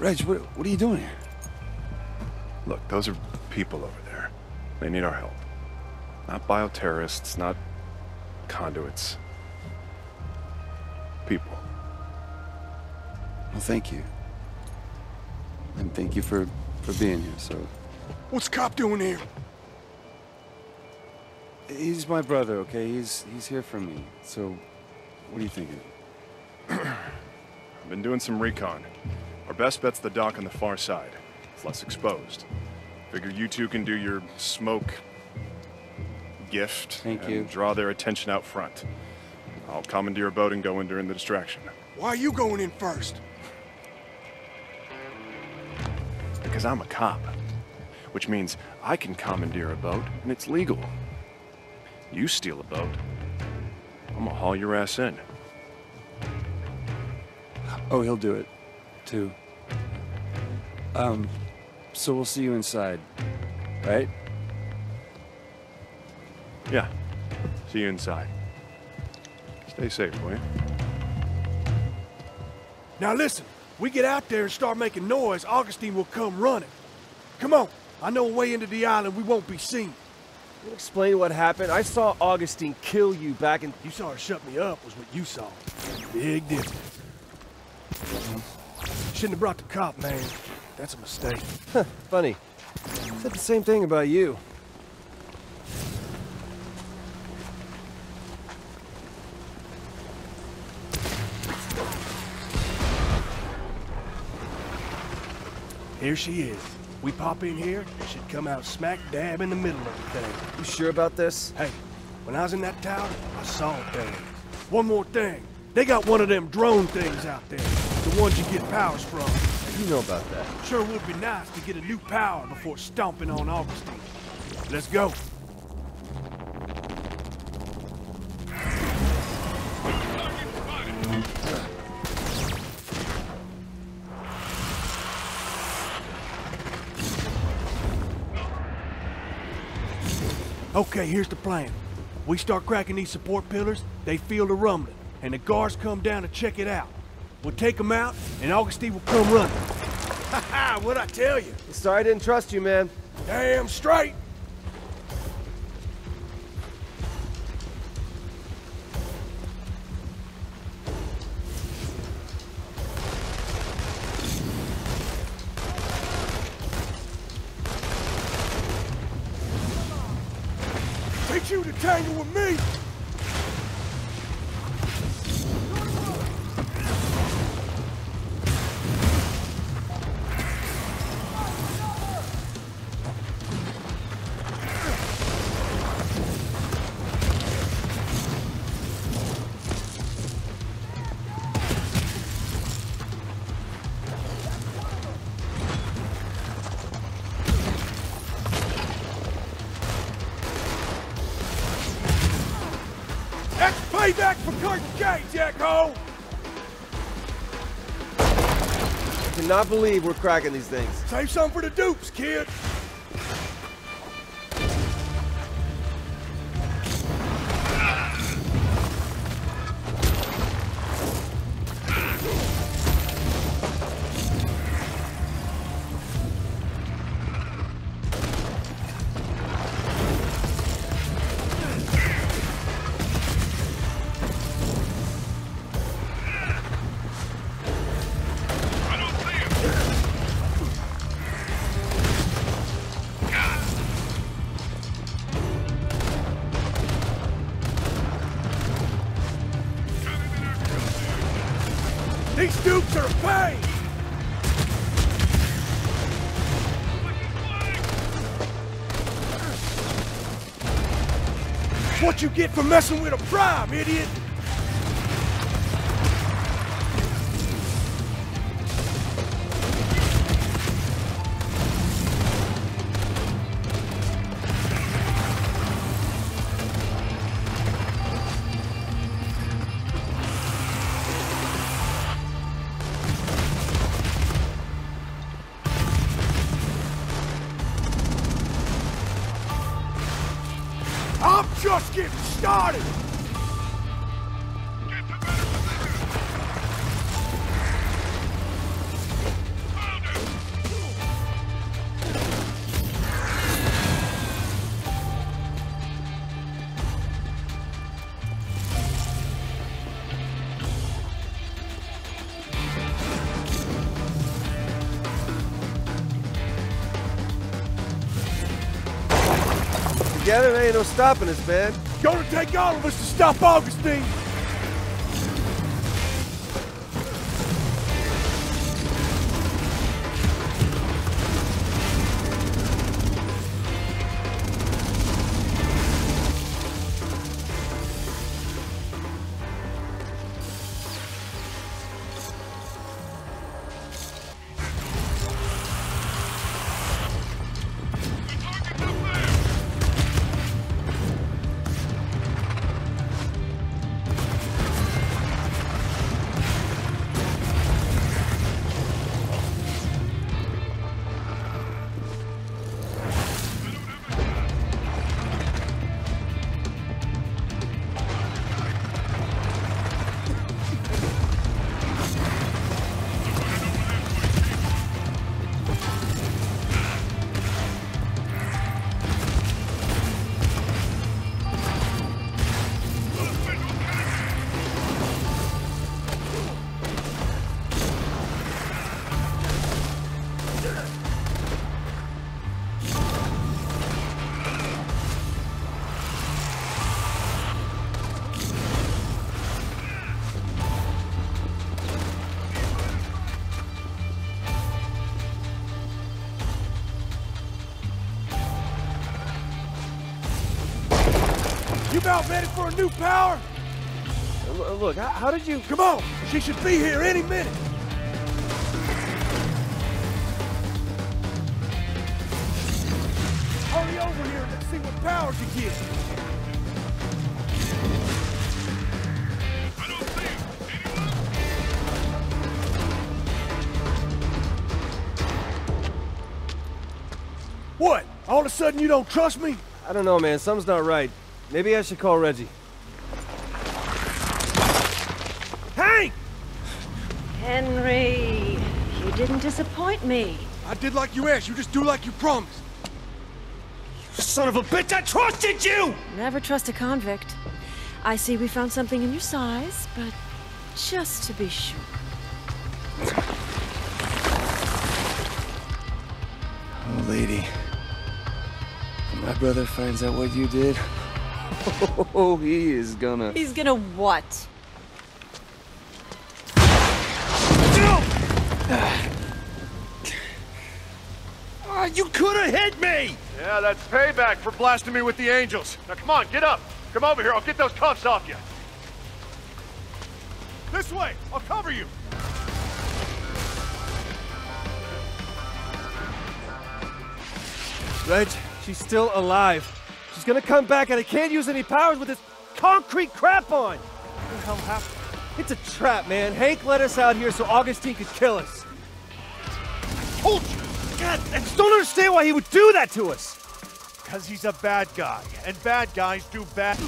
Reg, what, what are you doing here? Look, those are people over there. They need our help. Not bioterrorists, not conduits. People. Well, thank you. And thank you for, for being here, so... What's Cop doing here? He's my brother, okay? He's, he's here for me. So, what do you think of him? I've been doing some recon. Our best bet's the dock on the far side. It's less exposed. Figure you two can do your smoke gift Thank and you. Draw their attention out front. I'll commandeer a boat and go in during the distraction. Why are you going in first? Because I'm a cop, which means I can commandeer a boat and it's legal. You steal a boat, I'm gonna haul your ass in. Oh, he'll do it. Too. Um, so we'll see you inside, right? Yeah, see you inside. Stay safe, will you? Now listen, we get out there and start making noise, Augustine will come running. Come on, I know a way into the island we won't be seen. Can you explain what happened? I saw Augustine kill you back in... You saw her shut me up was what you saw. Big difference. Mm-hmm. Shouldn't have brought the cop, man. That's a mistake. Huh, funny. Said the same thing about you. Here she is. We pop in here, she'd come out smack dab in the middle of the thing. You sure about this? Hey, when I was in that tower, I saw things. One more thing. They got one of them drone things out there. The ones you get powers from. You know about that. Sure would be nice to get a new power before stomping on Augustine. Let's go. Okay, here's the plan. We start cracking these support pillars, they feel the rumbling, and the guards come down to check it out. We'll take him out, and Augustine will come running. Ha ha, what'd I tell you? Sorry I didn't trust you, man. Damn straight! Get you to tangle with me! Payback for Kurt K, Jacko! I cannot believe we're cracking these things. Save some for the dupes, kid! what you get for messing with a prime, idiot! Just getting started! Get to better position! Found him! Together, there ain't no stopping us, man. Gonna take all of us to stop Augustine! Out ready for a new power? Look, how, how did you... Come on! She should be here any minute! Hurry over here and let's see what power she gives. I don't see him. Anyone? What? All of a sudden you don't trust me? I don't know, man. Something's not right. Maybe I should call Reggie. Hank! Henry, you didn't disappoint me. I did like you asked. You just do like you promised. You son of a bitch, I trusted you! Never trust a convict. I see we found something in your size, but just to be sure. Oh, lady. When my brother finds out what you did... Oh, he is gonna... He's gonna what? Oh, you could've hit me! Yeah, that's payback for blasting me with the angels. Now come on, get up! Come over here, I'll get those cuffs off you! This way! I'll cover you! Reg, she's still alive. She's gonna come back and I can't use any powers with this concrete crap on! What the hell happened? It's a trap, man. Hank let us out here so Augustine could kill us. I told you! God, I just don't understand why he would do that to us! Because he's a bad guy, and bad guys do bad...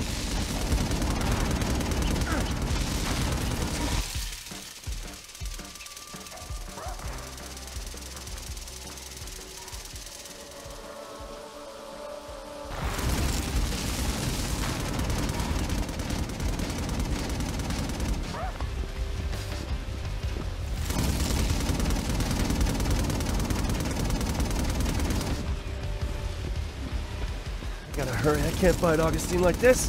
I can't fight Augustine like this.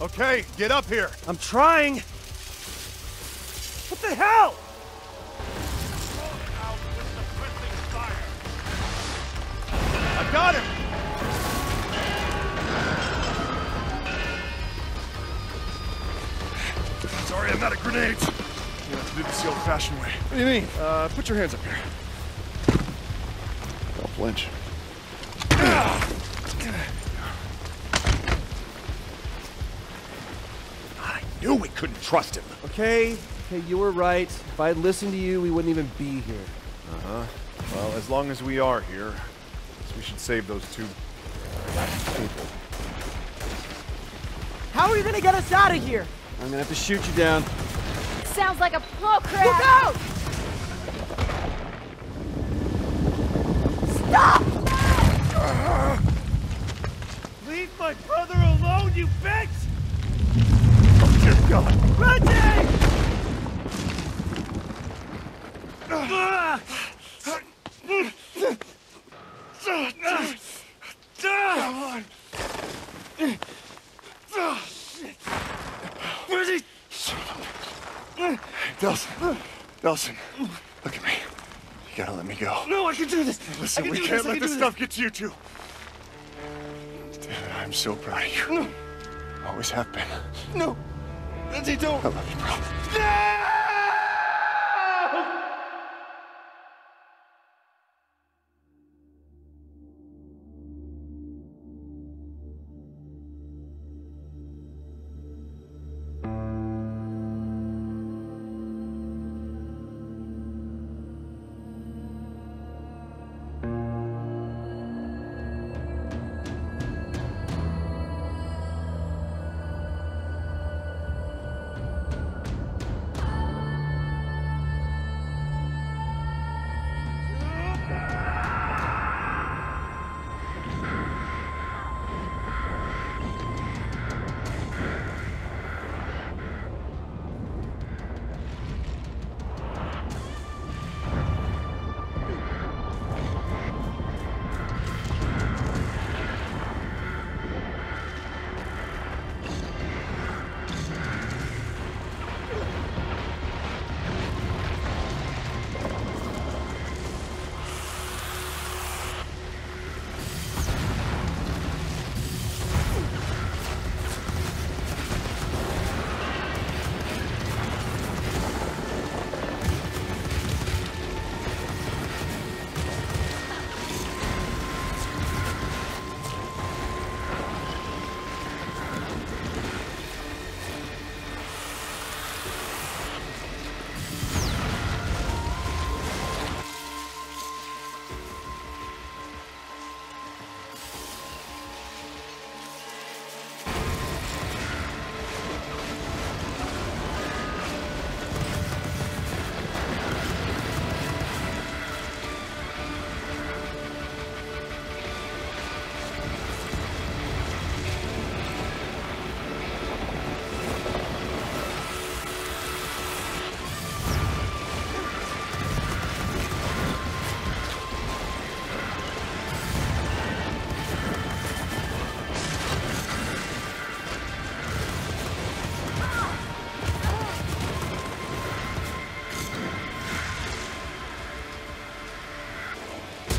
Okay, get up here. I'm trying. What the hell? I got him! Sorry, I'm out of grenades. You have to do this the old-fashioned way. What do you mean? Uh, put your hands up here. Don't flinch. I knew we couldn't trust him. Okay, okay, you were right. If I had listened to you, we wouldn't even be here. Uh-huh. Well, as long as we are here, we should save those two people. How are you gonna get us out of here? I'm gonna have to shoot you down. Sounds like a bull crap. Look out! Stop! Uh, leave my brother alone, you bitch! Oh, dear God. Reggie! Uh, Come on. Oh, shit. Where's he? Delsin. Delsin. Look at me. You gotta let me go. No, I can do this. Listen, we can't let this stuff get to you two. Dude, I'm so proud of you. No. Always have been. No. Lindsay, don't. I love you, bro. No!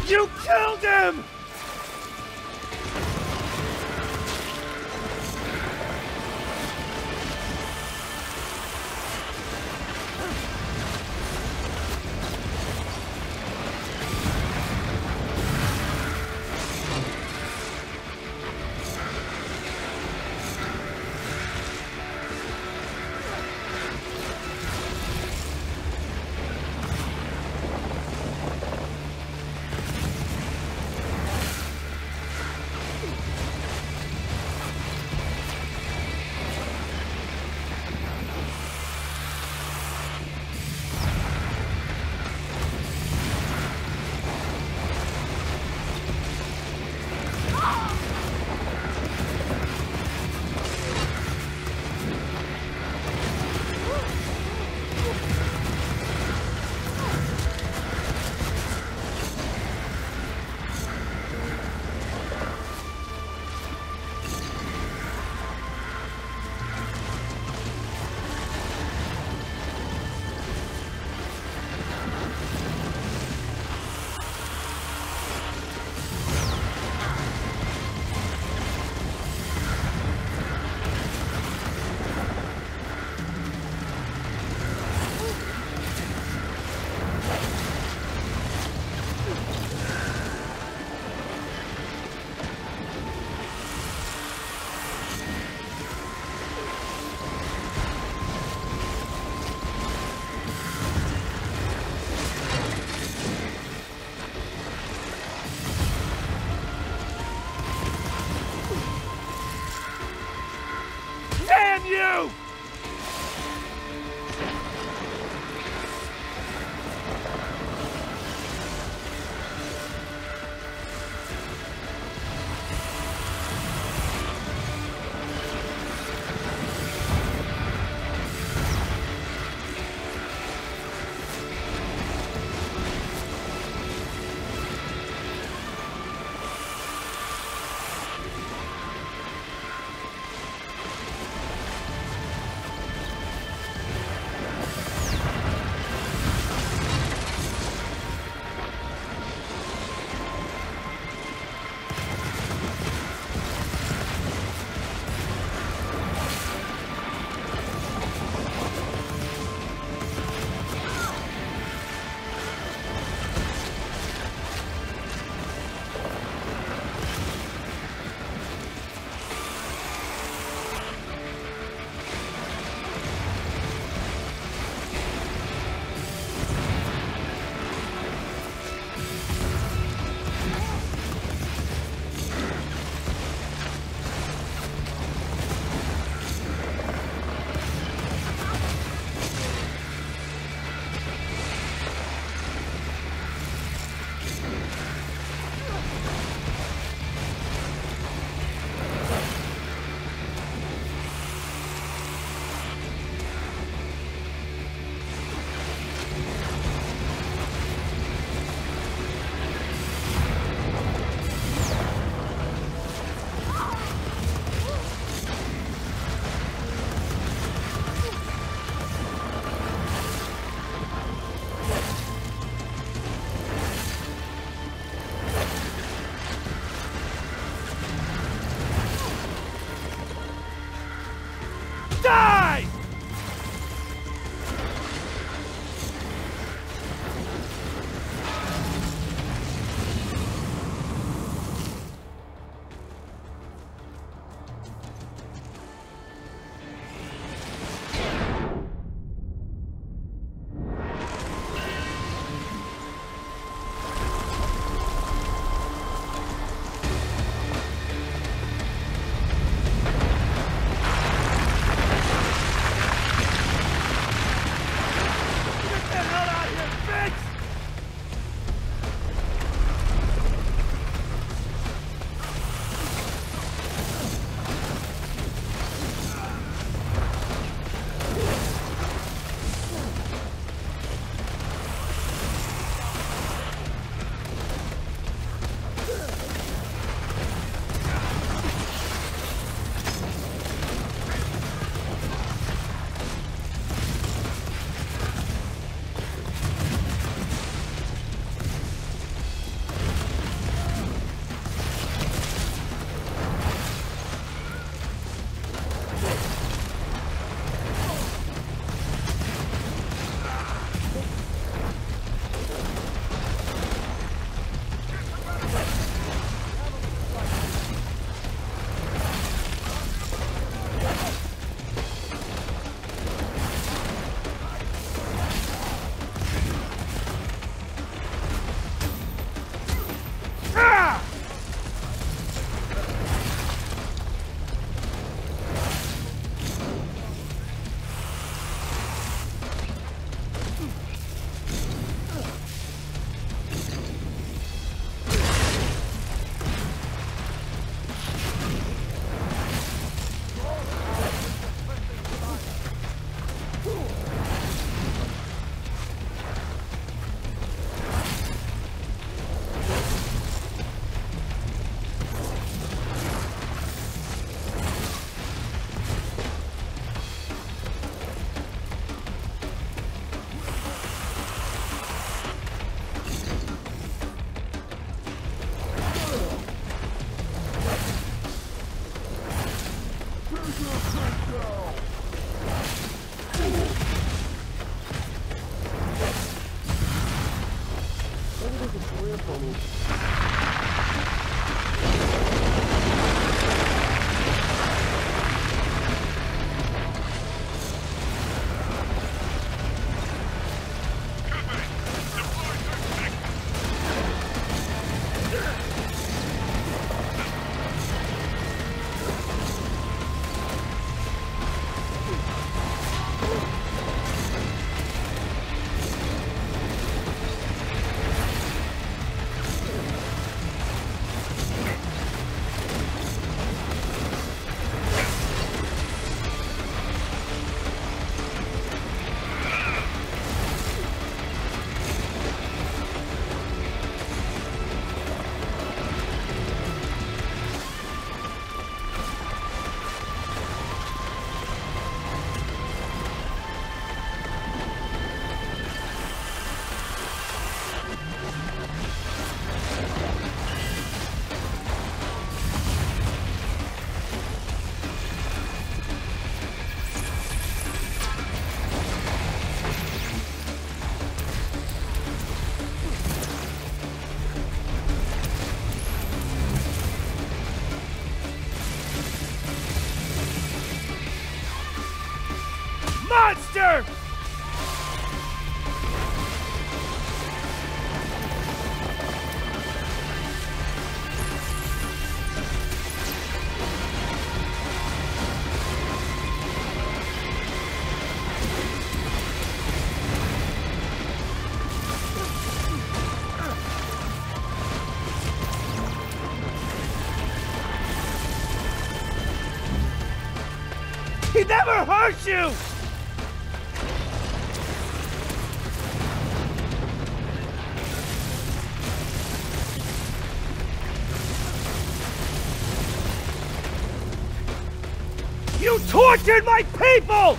You killed him! Damn you! monster! He never hurt you! You tortured my people!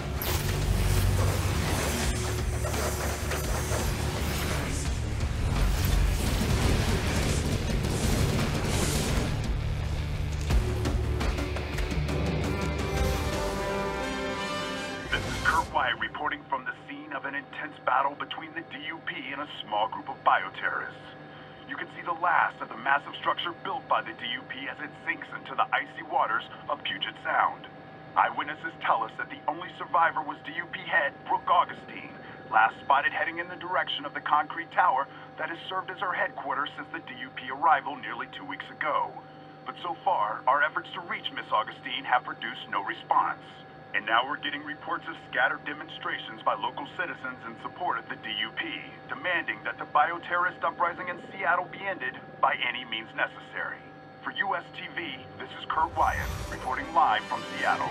Of Puget Sound. Eyewitnesses tell us that the only survivor was D U P head Brooke Augustine, last spotted heading in the direction of the concrete tower that has served as her headquarters since the D U P arrival nearly two weeks ago. But so far, our efforts to reach Miss Augustine have produced no response. And now we're getting reports of scattered demonstrations by local citizens in support of the D U P, demanding that the bioterrorist uprising in Seattle be ended by any means necessary. For U S T V, this is Kurt Wyatt, reporting live from Seattle.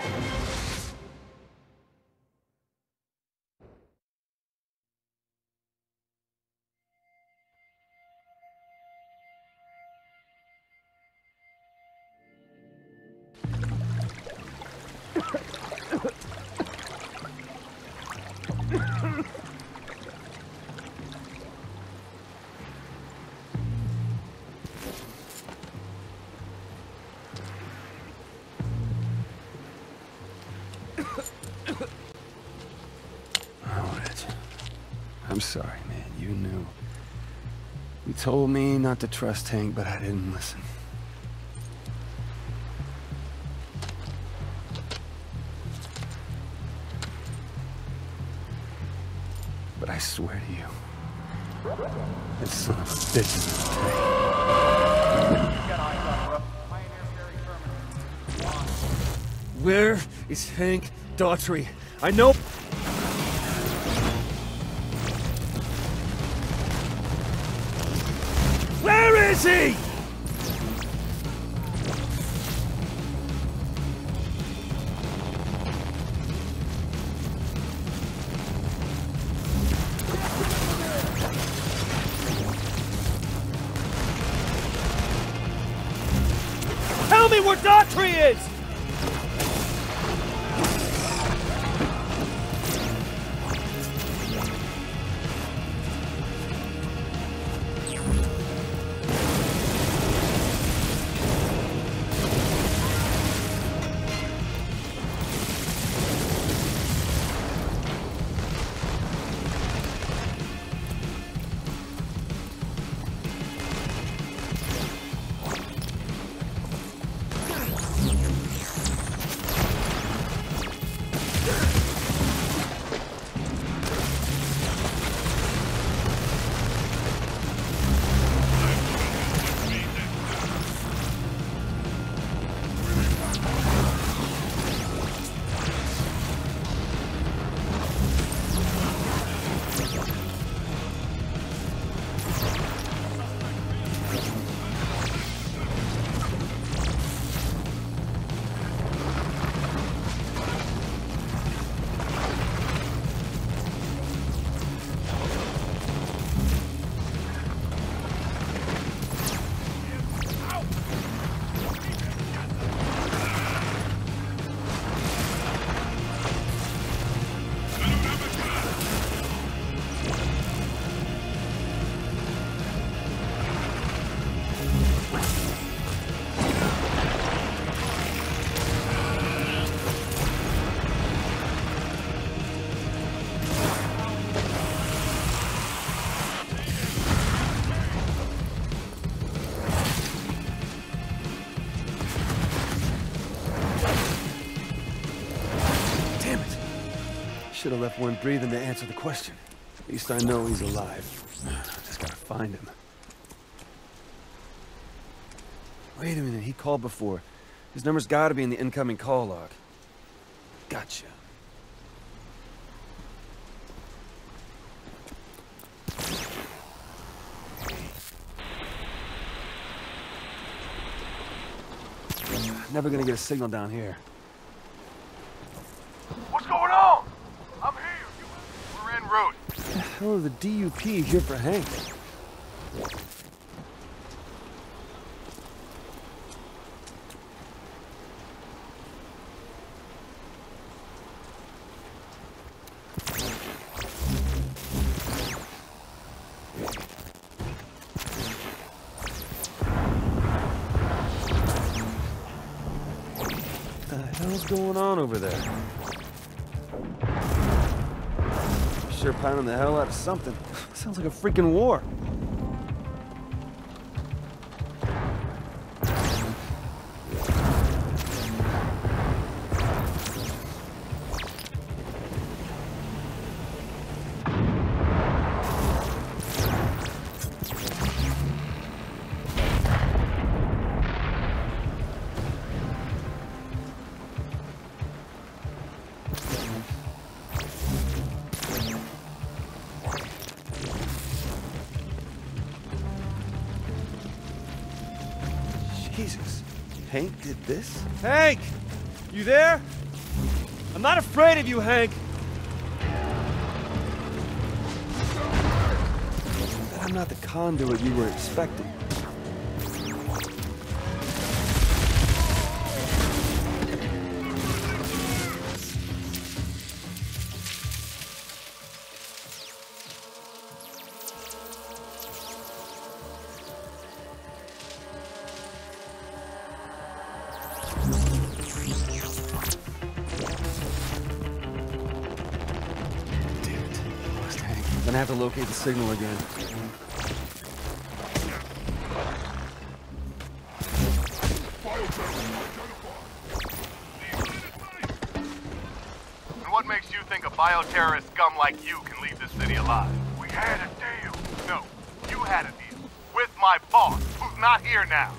I'm sorry, man. You knew. You told me not to trust Hank, but I didn't listen. But I swear to you, this son of a bitch is insane. Where is Hank Daughtry? I know. See? Tell me where Daughtry is! Should have left one breathing to answer the question. At least I know he's alive. Just gotta find him. Wait a minute, he called before. His number's gotta be in the incoming call log. Gotcha. Never gonna get a signal down here. What's going on? I'm here. We're en route. What the hell are the D U P here for Hank? Going on over there? Sure pounding the hell out of something. Sounds like a freaking war. Hank did this? Hank! You there? I'm not afraid of you, Hank! But I'm not the conduit you were expecting. Have to locate the signal again. And what makes you think a bioterrorist scum like you can leave this city alive? We had a deal. No, you had a deal. With my boss, who's not here now.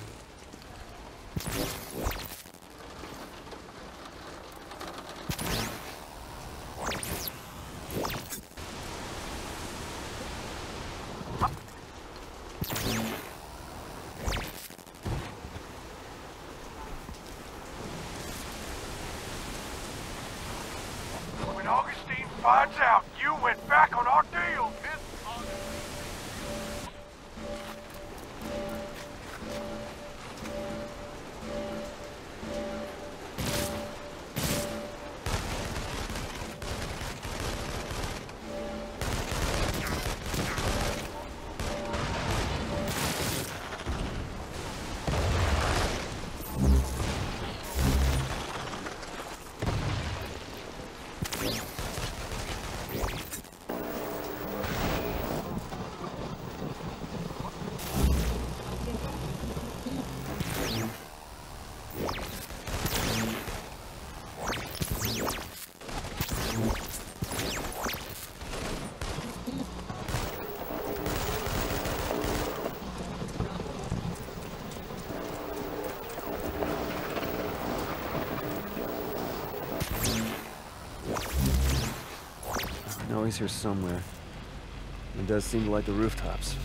Augustine finds out you went back on our deal. He's here somewhere. It does seem to light the rooftops.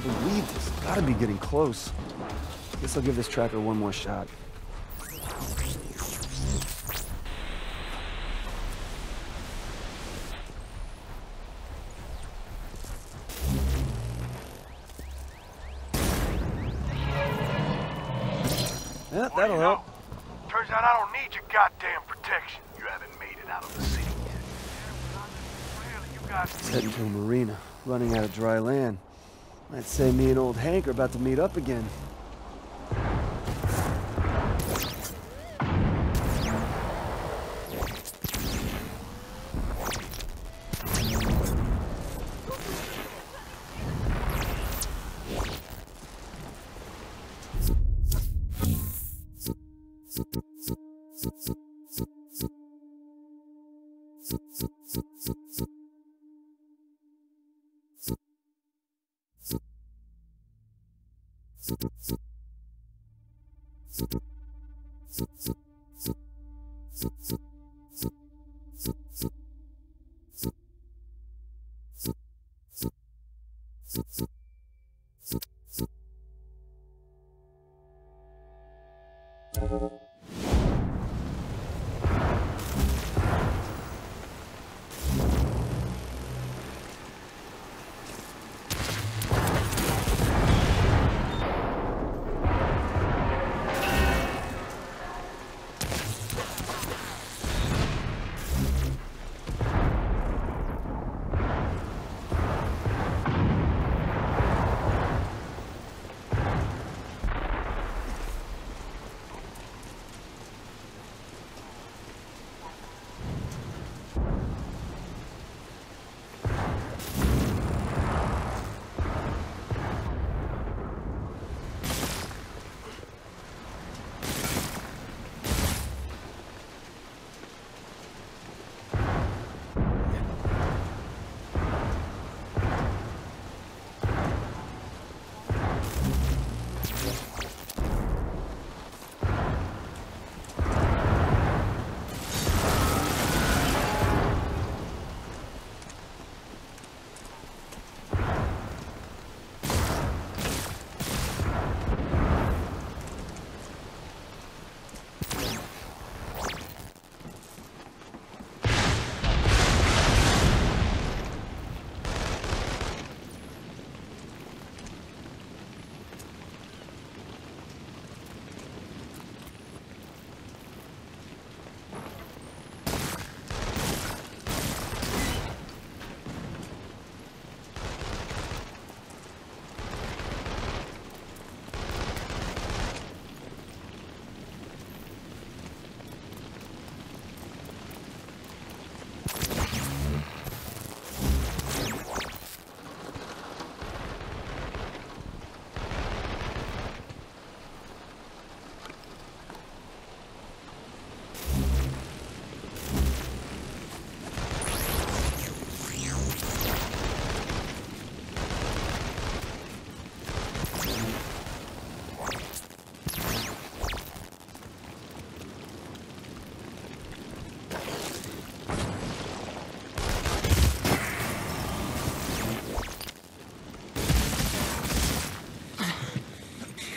can believe this. Gotta be getting close. Guess I'll give this tracker one more shot. Yeah, that'll help. Turns out I don't need your goddamn protection. You haven't made it out of the city yet. It's heading to a marina, running out of dry land. I'd say me and old Hank are about to meet up again.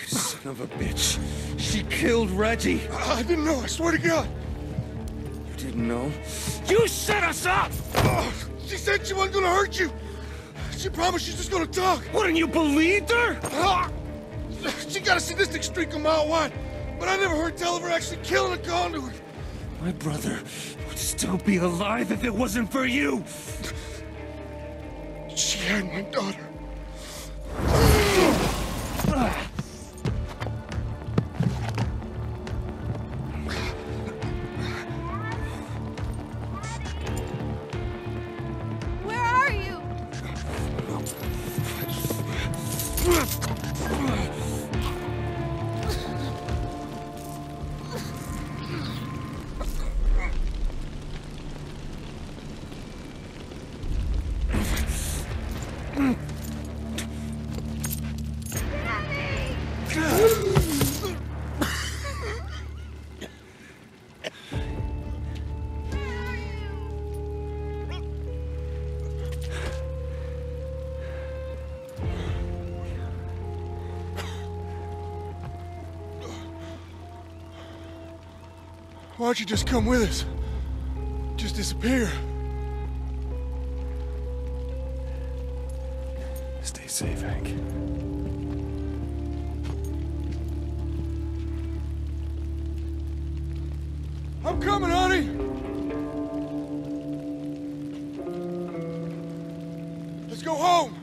Son of a bitch. She killed Reggie. I, I didn't know, I swear to God. You didn't know? You set us up! Oh, she said she wasn't gonna hurt you. She promised she's just gonna talk. Wouldn't you believe her? Oh, she got a sadistic streak a mile wide, but I never heard tell of her actually killing a conduit. My brother would still be alive if it wasn't for you. She had my daughter. Why don't you just come with us? Just disappear. Stay safe, Hank. I'm coming, honey! Let's go home!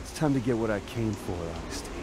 It's time to get what I came for, Augustine.